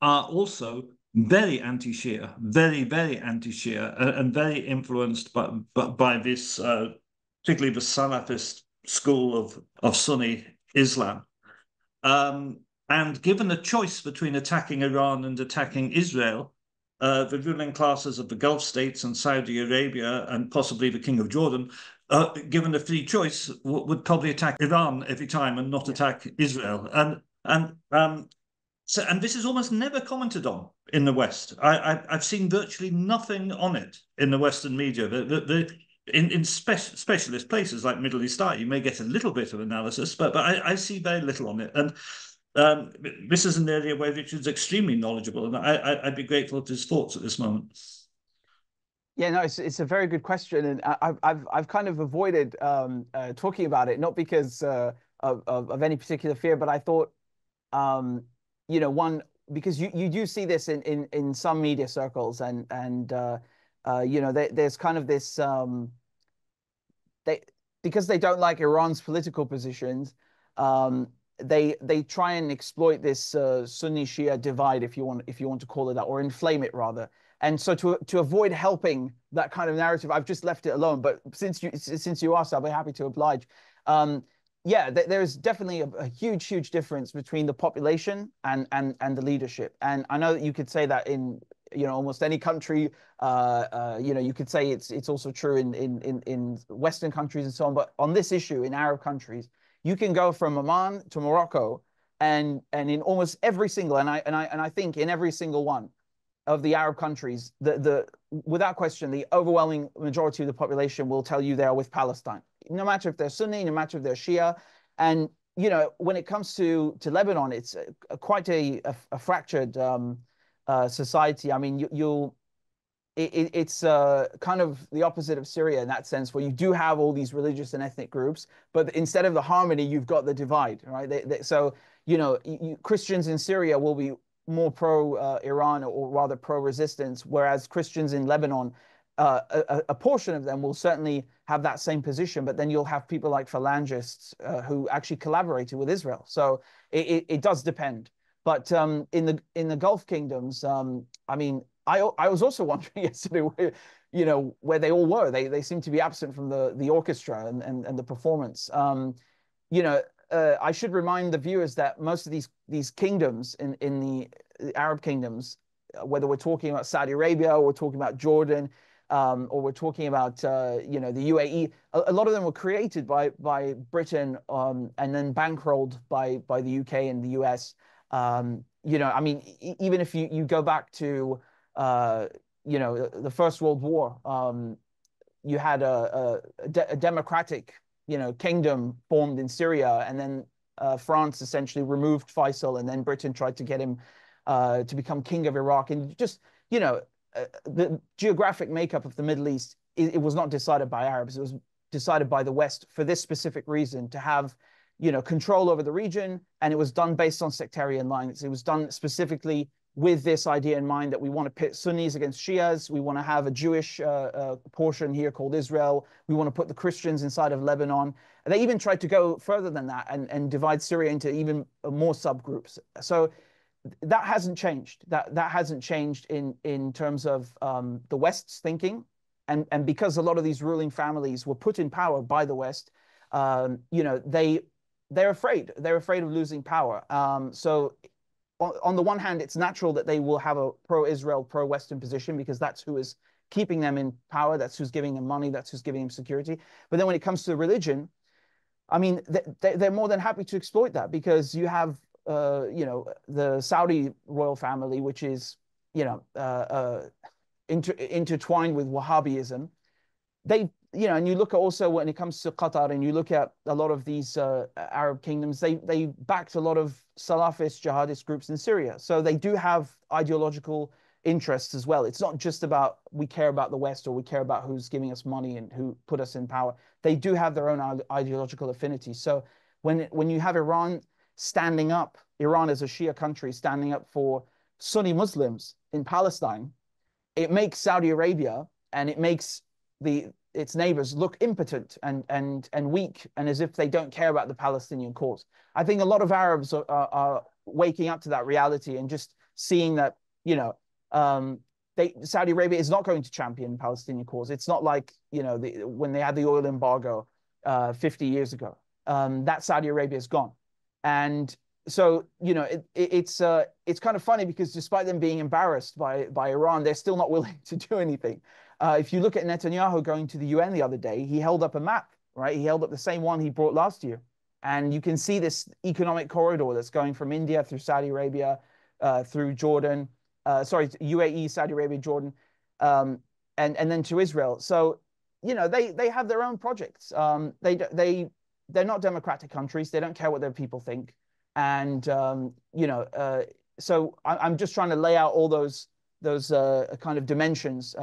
also very anti-Shia, very, very anti-Shia, and very influenced by this, particularly the Salafist school of Sunni Islam. And given a choice between attacking Iran and attacking Israel, the ruling classes of the Gulf states and Saudi Arabia and possibly the King of Jordan, given a free choice, would probably attack Iran every time and not attack Israel. And this is almost never commented on in the West. I've seen virtually nothing on it in the Western media. In specialist places like Middle East Eye, you may get a little bit of analysis, but I see very little on it. And this is an area where Richard's extremely knowledgeable, and I'd be grateful for his thoughts at this moment. Yeah, no, it's a very good question, and I've kind of avoided talking about it, not because of any particular fear, but I thought, you know, one, because you do see this in some media circles, and you know, there's kind of this because they don't like Iran's political positions, they try and exploit this Sunni Shia divide, if you want to call it that, or inflame it rather. And so to avoid helping that kind of narrative, I've just left it alone. But since you asked, I'll be happy to oblige. Yeah, there is definitely a huge difference between the population and the leadership. And I know that you could say that in, you know, almost any country. You know, you could say it's also true in Western countries and so on. But on this issue, in Arab countries, you can go from Oman to Morocco, and in almost every single, and I think in every single one of the Arab countries, without question, the overwhelming majority of the population will tell you they are with Palestine, no matter if they're Sunni, no matter if they're Shia. And you know, when it comes to Lebanon, it's quite a fractured society. I mean, it's kind of the opposite of Syria in that sense, where you do have all these religious and ethnic groups, but instead of the harmony, you've got the divide, right? So, you know, Christians in Syria will be more pro-Iran, or rather pro-resistance, whereas Christians in Lebanon, a portion of them will certainly have that same position, but then you'll have people like phalangists who actually collaborated with Israel. So it does depend. But in the Gulf kingdoms, I mean, I was also wondering yesterday, you know, where they all were. They seemed to be absent from the orchestra and the performance. You know, I should remind the viewers that most of these kingdoms in the Arab kingdoms, whether we're talking about Saudi Arabia or we're talking about Jordan, or we're talking about you know, the UAE, a lot of them were created by Britain, and then bankrolled by the UK and the US. You know, I mean, even if you go back to you know, the First World War, you had a democratic, you know, kingdom formed in Syria, and then France essentially removed Faisal, and then Britain tried to get him to become king of Iraq. And just, you know, the geographic makeup of the Middle East, it was not decided by Arabs. It was decided by the West for this specific reason, to have, you know, control over the region, and it was done based on sectarian lines. It was done specifically with this idea in mind that we want to pit Sunnis against Shias, we want to have a Jewish portion here called Israel, we want to put the Christians inside of Lebanon. And they even tried to go further than that and divide Syria into even more subgroups. So that hasn't changed. That hasn't changed in terms of the West's thinking. And because a lot of these ruling families were put in power by the West, you know, they're afraid. They're afraid of losing power. So on the one hand, it's natural that they will have a pro-Israel, pro-Western position, because that's who is keeping them in power, that's who's giving them money, that's who's giving them security. But then when it comes to religion, I mean, they're more than happy to exploit that, because you have, you know, the Saudi royal family, which is, you know, intertwined with Wahhabism. They, you know, and you look at also when it comes to Qatar, and you look at a lot of these Arab kingdoms, they backed a lot of Salafist jihadist groups in Syria. So they do have ideological interests as well. It's not just about we care about the West, or we care about who's giving us money and who put us in power. They do have their own ideological affinity. So when you have Iran standing up, Iran as a Shia country standing up for Sunni Muslims in Palestine, it makes Saudi Arabia and it makes its neighbors look impotent and weak, and as if they don't care about the Palestinian cause. I think a lot of Arabs are waking up to that reality and just seeing that, you know, Saudi Arabia is not going to champion the Palestinian cause. It's not like, you know, when they had the oil embargo 50 years ago. That Saudi Arabia is gone. And so, you know, it's kind of funny, because despite them being embarrassed by Iran, they're still not willing to do anything. If you look at Netanyahu going to the UN the other day, he held up a map, right? He held up the same one he brought last year. And you can see this economic corridor that's going from India through Saudi Arabia, through Jordan, sorry, UAE, Saudi Arabia, Jordan, and then to Israel. So, you know, they have their own projects. They're not democratic countries. They don't care what their people think. And, you know, so I'm just trying to lay out all those kind of dimensions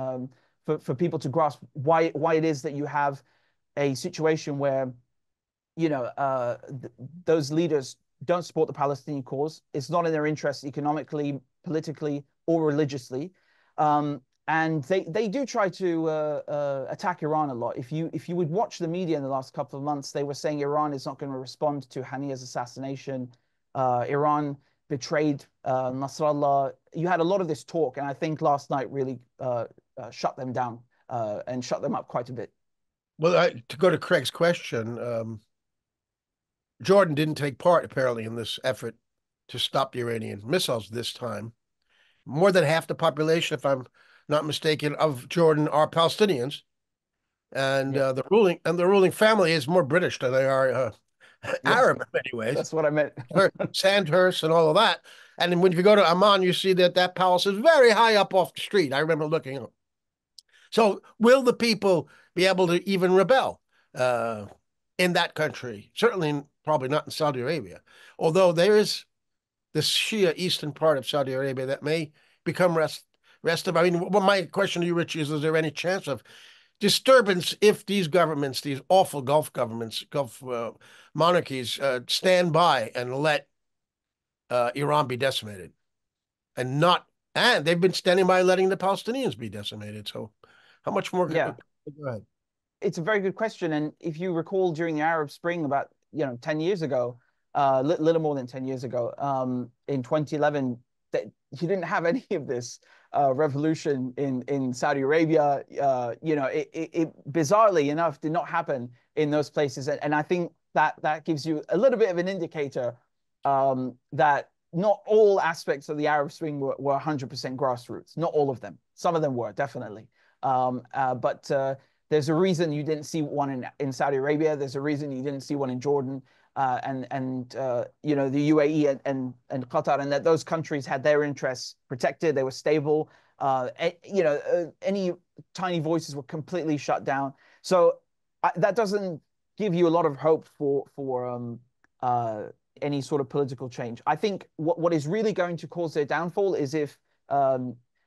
for people to grasp why it is that you have a situation where, you know, those leaders don't support the Palestinian cause. It's not in their interest economically, politically, or religiously, and they do try to attack Iran a lot. If you would watch the media in the last couple of months, they were saying Iran is not going to respond to Haniya's assassination. Iran betrayed Nasrallah. You had a lot of this talk, and I think last night really shut them down and shut them up quite a bit. Well, to go to Craig's question, Jordan didn't take part apparently in this effort to stop the Iranian missiles this time. More than half the population, if I'm not mistaken, of Jordan are Palestinians, and yeah. the ruling family is more British than they are Arab, in many ways. That's what I meant. Sandhurst and all of that. And then when you go to Amman, you see that palace is very high up off the street. I remember looking up. So will the people be able to even rebel in that country? Certainly, probably not in Saudi Arabia, although there is the Shia eastern part of Saudi Arabia that may become restive. I mean, well, my question to you, Rich, is there any chance of disturbance if these governments, these awful Gulf governments, Gulf monarchies, stand by and let Iran be decimated? And they've been standing by letting the Palestinians be decimated. So how much more? Yeah. Go ahead. It's a very good question. And if you recall during the Arab Spring about, you know, 10 years ago, little more than 10 years ago, in 2011, that you didn't have any of this revolution in Saudi Arabia. You know, it bizarrely enough did not happen in those places, and I think that gives you a little bit of an indicator that not all aspects of the Arab Spring were 100% grassroots. Not all of them. Some of them were definitely, but there's a reason you didn't see one in Saudi Arabia. There's a reason you didn't see one in Jordan. And you know, the UAE and Qatar, and that those countries had their interests protected. They were stable. You know, any tiny voices were completely shut down. So that doesn't give you a lot of hope for any sort of political change. I think what is really going to cause their downfall is if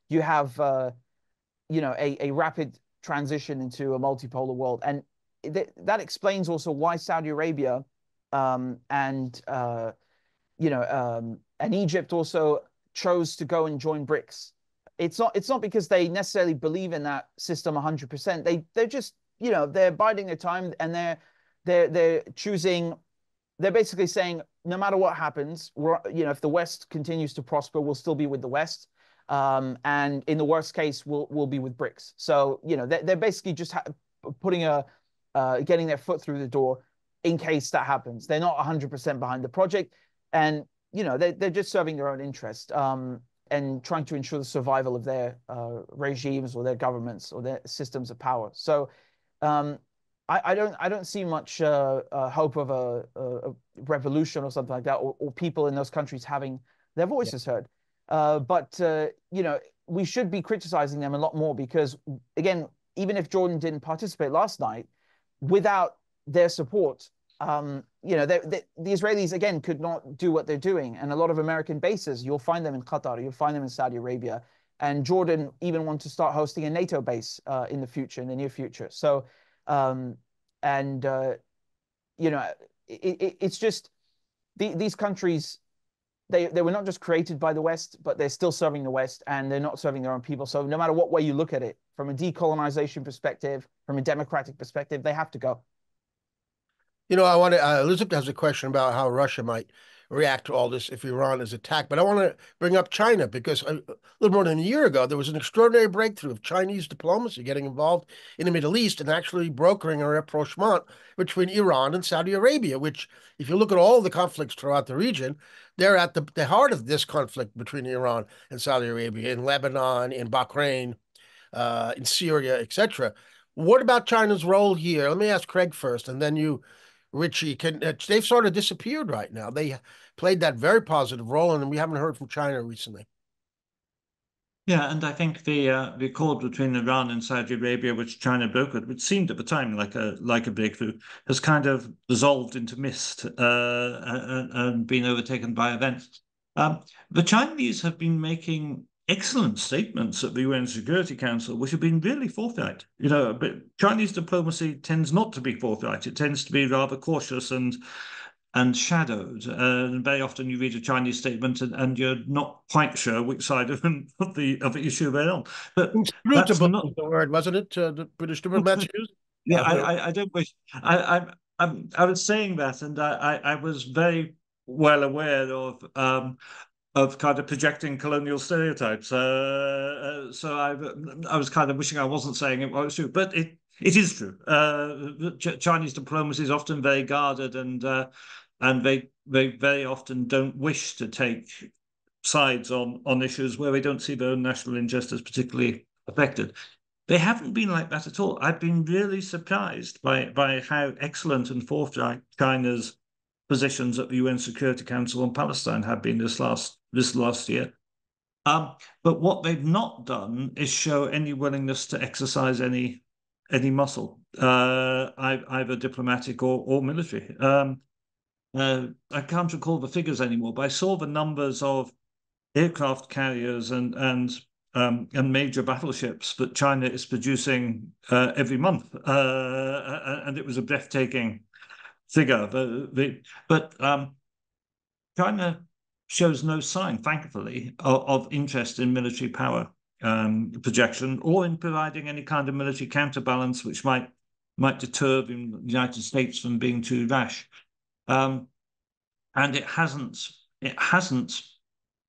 you have you know, a rapid transition into a multipolar world, and that explains also why Saudi Arabia. And Egypt also chose to go and join BRICS. It's not because they necessarily believe in that system 100%. They're just, you know, they're biding their time, and they're choosing. They're basically saying, no matter what happens, you know, if the West continues to prosper, we'll still be with the West, and in the worst case, we'll be with BRICS. So, you know, they're basically just getting their foot through the door. In case that happens, they're not 100% behind the project, and you know they're just serving their own interest and trying to ensure the survival of their regimes or their governments or their systems of power. So I don't see much hope of a revolution or something like that, or people in those countries having their voices heard. But you know, we should be criticizing them a lot more, because again, even if Jordan didn't participate last night, without their support, you know, the Israelis again could not do what they're doing. And a lot of American bases, you'll find them in Qatar, you'll find them in Saudi Arabia, and Jordan even wants to start hosting a NATO base in the future, in the near future. So, you know, it's just these countries, they were not just created by the West, but they're still serving the West, and they're not serving their own people. So no matter what way you look at it, from a decolonization perspective, from a democratic perspective, they have to go. You know, I want to, Elizabeth has a question about how Russia might react to all this if Iran is attacked. But I want to bring up China, because a little more than a year ago, there was an extraordinary breakthrough of Chinese diplomacy getting involved in the Middle East and actually brokering a rapprochement between Iran and Saudi Arabia, which, if you look at all the conflicts throughout the region, they're at the heart of this conflict between Iran and Saudi Arabia, in Lebanon, in Bahrain, in Syria, etc. What about China's role here? Let me ask Craig first, and then you, Richie. They've sort of disappeared right now. They played that very positive role, and we haven't heard from China recently. Yeah, and I think the accord between Iran and Saudi Arabia, which China brokered, which seemed at the time like a breakthrough, has kind of dissolved into mist and been overtaken by events. The Chinese have been making excellent statements at the UN Security Council, which have been really forthright. You know, but Chinese diplomacy tends not to be forthright. It tends to be rather cautious and shadowed. And very often you read a Chinese statement and you're not quite sure which side of the issue they're on. But that's not the word, wasn't it? The British diplomat used. Yeah, I don't wish. I was saying that, and I was very well aware of kind of projecting colonial stereotypes. So I was kind of wishing I wasn't saying it was true, but it is true. Chinese diplomacy is often very guarded, and they very often don't wish to take sides on issues where they don't see their own national interest as particularly affected. They haven't been like that at all. I've been really surprised by how excellent and forthright China's positions at the UN Security Council on Palestine have been this last year. But what they've not done is show any willingness to exercise any muscle, either diplomatic or military. I can't recall the figures anymore, but I saw the numbers of aircraft carriers and major battleships that China is producing every month, and it was a breathtaking figure. But China shows no sign, thankfully, of interest in military power projection, or in providing any kind of military counterbalance which might deter the United States from being too rash. And it hasn't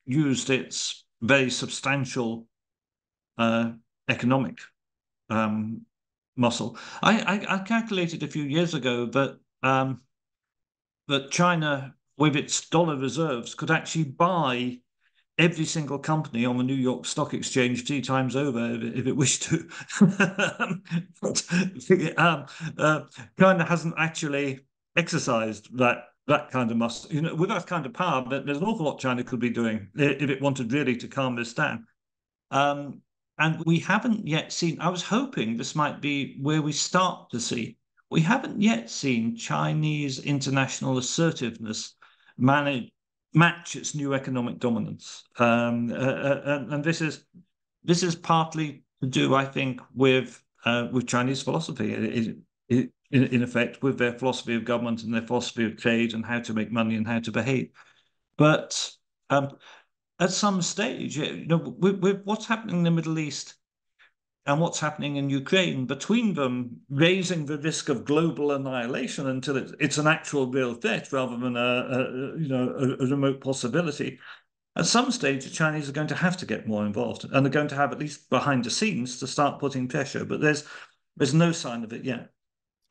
used its very substantial economic muscle. I calculated a few years ago that China, with its dollar reserves, could actually buy every single company on the New York Stock Exchange 3 times over if it wished to. China hasn't actually exercised that kind of muscle. You know, with that kind of power, but there's an awful lot China could be doing if it wanted really to calm this down. And we haven't yet seen, I was hoping this might be where we start to see, we haven't yet seen Chinese international assertiveness match its new economic dominance, and this is partly to do, I think, with Chinese philosophy. In effect, with their philosophy of government and their philosophy of trade and how to make money and how to behave. But at some stage, you know, with what's happening in the Middle East and what's happening in Ukraine, between them raising the risk of global annihilation until it's an actual real threat rather than a remote possibility, at some stage the Chinese are going to have to get more involved, and they're going to have, at least behind the scenes, to start putting pressure. But there's no sign of it yet.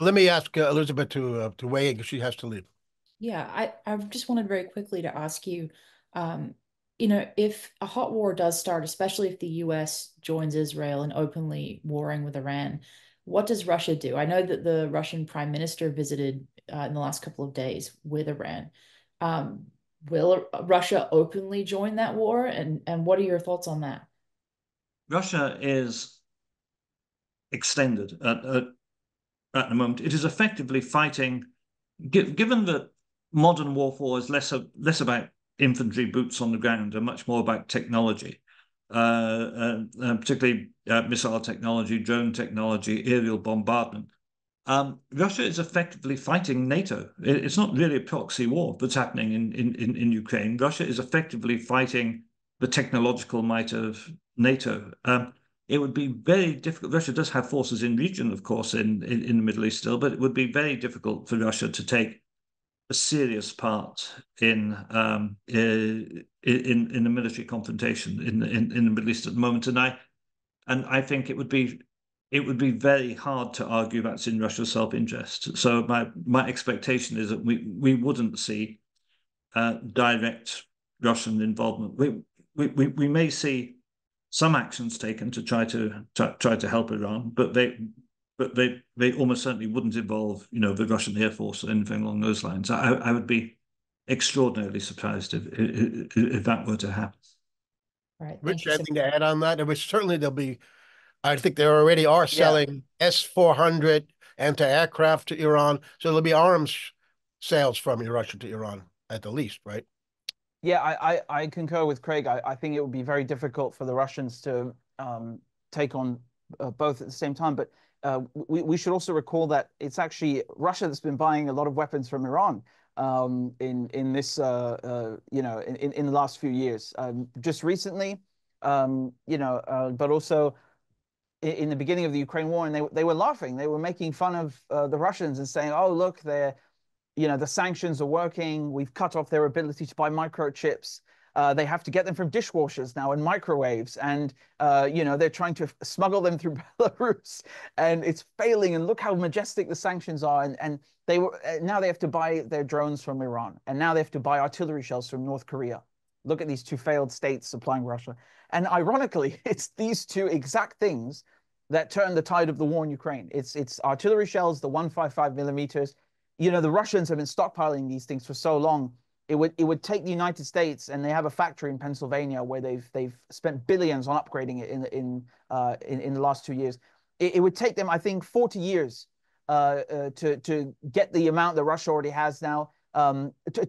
Let me ask Elizabeth to weigh in, because she has to leave. Yeah, I just wanted very quickly to ask you, you know, if a hot war does start, especially if the U.S. joins Israel in openly warring with Iran, What does Russia do? I know that the Russian prime minister visited in the last couple of days with Iran. Will Russia openly join that war? And what are your thoughts on that? Russia is extended at the moment. It is effectively fighting, given that modern warfare is less about infantry boots on the ground and much more about technology, particularly missile technology, drone technology, aerial bombardment. Russia is effectively fighting NATO. It's not really a proxy war that's happening in Ukraine. Russia is effectively fighting the technological might of NATO. It would be very difficult. Russia does have forces in region, of course, in the Middle East still, but it would be very difficult for Russia to take a serious part in the military confrontation in the Middle East at the moment. And I think it would be very hard to argue that's in Russia's self-interest. So my expectation is that we wouldn't see direct Russian involvement. We may see some actions taken to try to help Iran, but they almost certainly wouldn't involve, the Russian Air Force or anything along those lines. I would be extraordinarily surprised if that were to happen. All right, Rich, anything to add on that? Which certainly there'll be. I think they already are selling S-400 anti-aircraft to Iran. So there'll be arms sales from Russia to Iran at the least, right? Yeah, I concur with Craig. I think it would be very difficult for the Russians to take on both at the same time. But we should also recall that it's actually Russia that's been buying a lot of weapons from Iran in this, in the last few years. Just recently, but also in the beginning of the Ukraine war, and they were laughing. They were making fun of the Russians and saying, "Oh, look, the sanctions are working. We've cut off their ability to buy microchips. They have to get them from dishwashers now and microwaves, and they're trying to smuggle them through Belarus, and it's failing. And look how majestic the sanctions are. And they were now they have to buy their drones from Iran, and now they have to buy artillery shells from North Korea. Look at these two failed states supplying Russia." And ironically, it's these two exact things that turn the tide of the war in Ukraine. It's artillery shells, the 155 millimeters. The Russians have been stockpiling these things for so long. It would take the United States, and they have a factory in Pennsylvania where they've spent billions on upgrading it in the last 2 years. It would take them, I think, 40 years to get the amount that Russia already has now.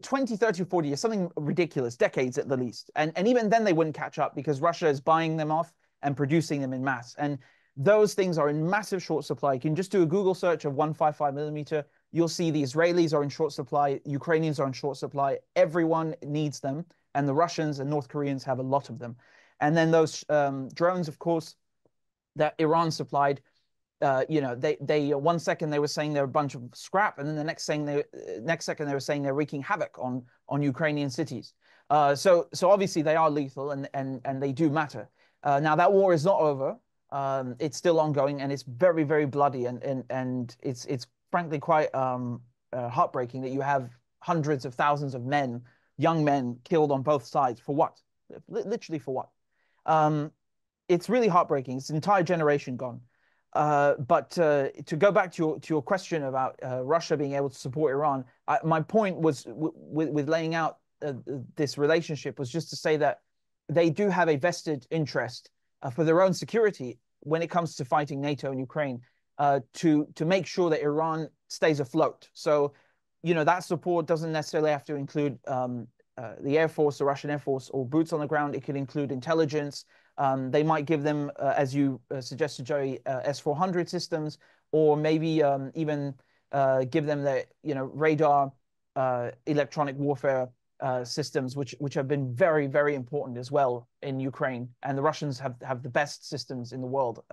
20, 30, 40 years, something ridiculous, decades at the least. And even then they wouldn't catch up because Russia is buying them off and producing them in mass. And those things are in massive short supply. You can just do a Google search of 155 millimeter. You'll see the Israelis are in short supply. Ukrainians are in short supply. Everyone needs them. And the Russians and North Koreans have a lot of them. And then those drones, of course, that Iran supplied, they one second they were saying they're a bunch of scrap, and then the next second they were saying they're wreaking havoc on Ukrainian cities. So obviously they are lethal and they do matter. Now that war is not over; it's still ongoing, and it's very, very bloody, and it's frankly quite heartbreaking that you have hundreds of thousands of men, young men, killed on both sides for what? Literally for what? It's really heartbreaking. It's an entire generation gone. But to go back to your question about Russia being able to support Iran, my point was with laying out this relationship was just to say that they do have a vested interest for their own security when it comes to fighting NATO and Ukraine to make sure that Iran stays afloat. So, that support doesn't necessarily have to include the Air Force, the Russian Air Force, or boots on the ground. It could include intelligence. They might give them, as you suggested, Joey, S-400 systems, or maybe even give them the radar, electronic warfare systems, which have been very, very important as well in Ukraine. And the Russians have the best systems in the world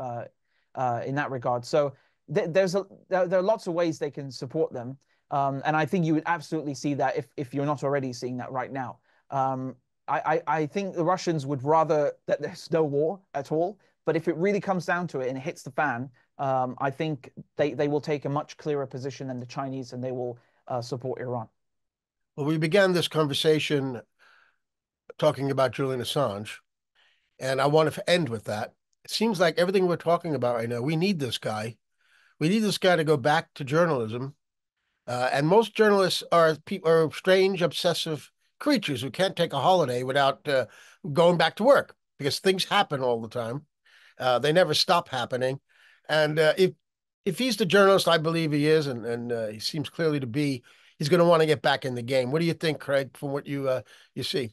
in that regard. So there are lots of ways they can support them, and I think you would absolutely see that if you're not already seeing that right now. I think the Russians would rather that there's no war at all, but if it really comes down to it and it hits the fan, I think they will take a much clearer position than the Chinese, and they will support Iran. Well, we began this conversation talking about Julian Assange, and I want to end with that. It seems like everything we're talking about right now, we need this guy We need this guy to go back to journalism. And most journalists are strange, obsessive creatures who can't take a holiday without going back to work, because things happen all the time. They never stop happening. And if he's the journalist I believe he is, and he seems clearly to be, he's going to want to get back in the game. What do you think, Craig, from what you you see?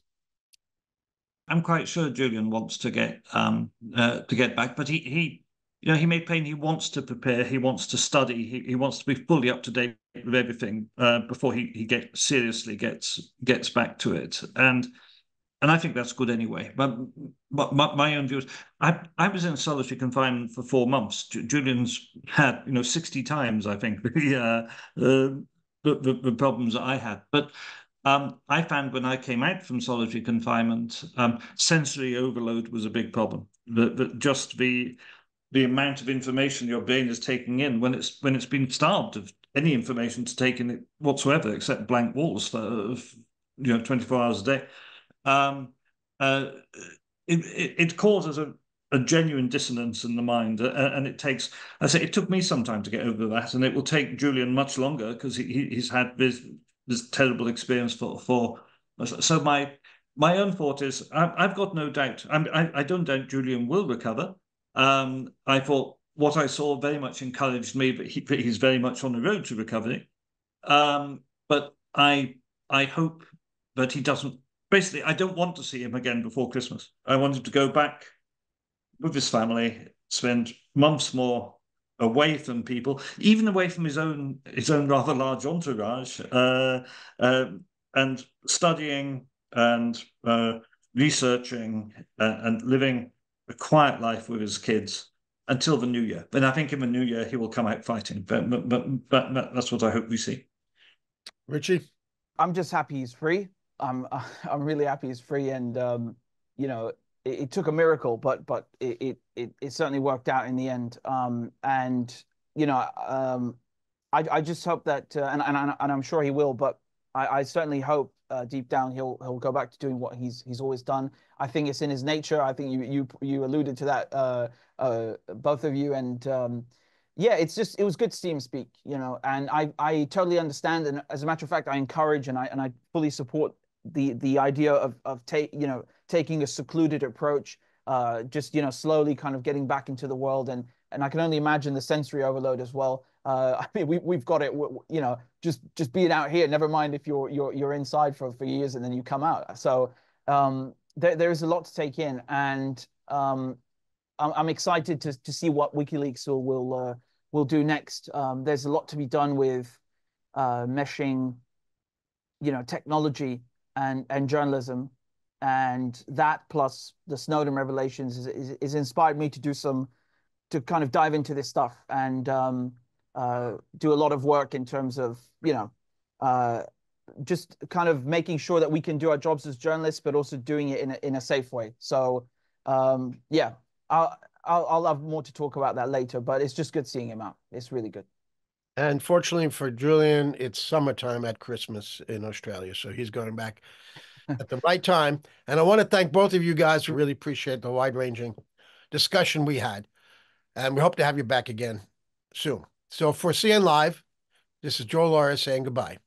I'm quite sure Julian wants to get back, but he you know, he made plain he wants to prepare, he wants to study, he wants to be fully up to date with everything before he seriously gets back to it, and I think that's good anyway. But my own views, I was in solitary confinement for 4 months. Julian's had 60 times I think the problems that I had, but. I found when I came out from solitary confinement, sensory overload was a big problem. Just the amount of information your brain is taking in when it's been starved of any information to take in it whatsoever, except blank walls for 24 hours a day. It causes a genuine dissonance in the mind, and it takes. I say it took me some time to get over that, and it will take Julian much longer because he's had this terrible experience for. So my own thought is I've got no doubt. I don't doubt Julian will recover. I thought what I saw very much encouraged me, but he's very much on the road to recovery. But I hope that he doesn't. Basically, I don't want to see him again before Christmas. I want him to go back with his family, spend months more away from people, even away from his own rather large entourage, and studying and researching and living a quiet life with his kids until the new year. And I think in the new year he will come out fighting. But that's what I hope we see. Richie, I'm just happy he's free. I'm really happy he's free, and It took a miracle, but it certainly worked out in the end. I just hope that, and I'm sure he will. But I certainly hope deep down he'll go back to doing what he's always done. I think it's in his nature. I think you alluded to that, both of you. And it was good to see him speak. And I totally understand. And as a matter of fact, I encourage and I fully support the idea of taking a secluded approach, slowly kind of getting back into the world. And I can only imagine the sensory overload as well. We've got it, just being out here, never mind if you're inside for years and then you come out. So there is a lot to take in. And I'm excited to see what WikiLeaks will do next. There's a lot to be done with meshing, technology and journalism. And that plus the Snowden revelations is inspired me to kind of dive into this stuff and do a lot of work in terms of just kind of making sure that we can do our jobs as journalists, but also doing it in a safe way. So I'll have more to talk about that later, but it's just good seeing him out. It's really good. And fortunately for Julian, it's summertime at Christmas in Australia, so he's going back at the right time. And I want to thank both of you guys. We really appreciate the wide-ranging discussion we had. And we hope to have you back again soon. So for CN Live, this is Joel Laura saying goodbye.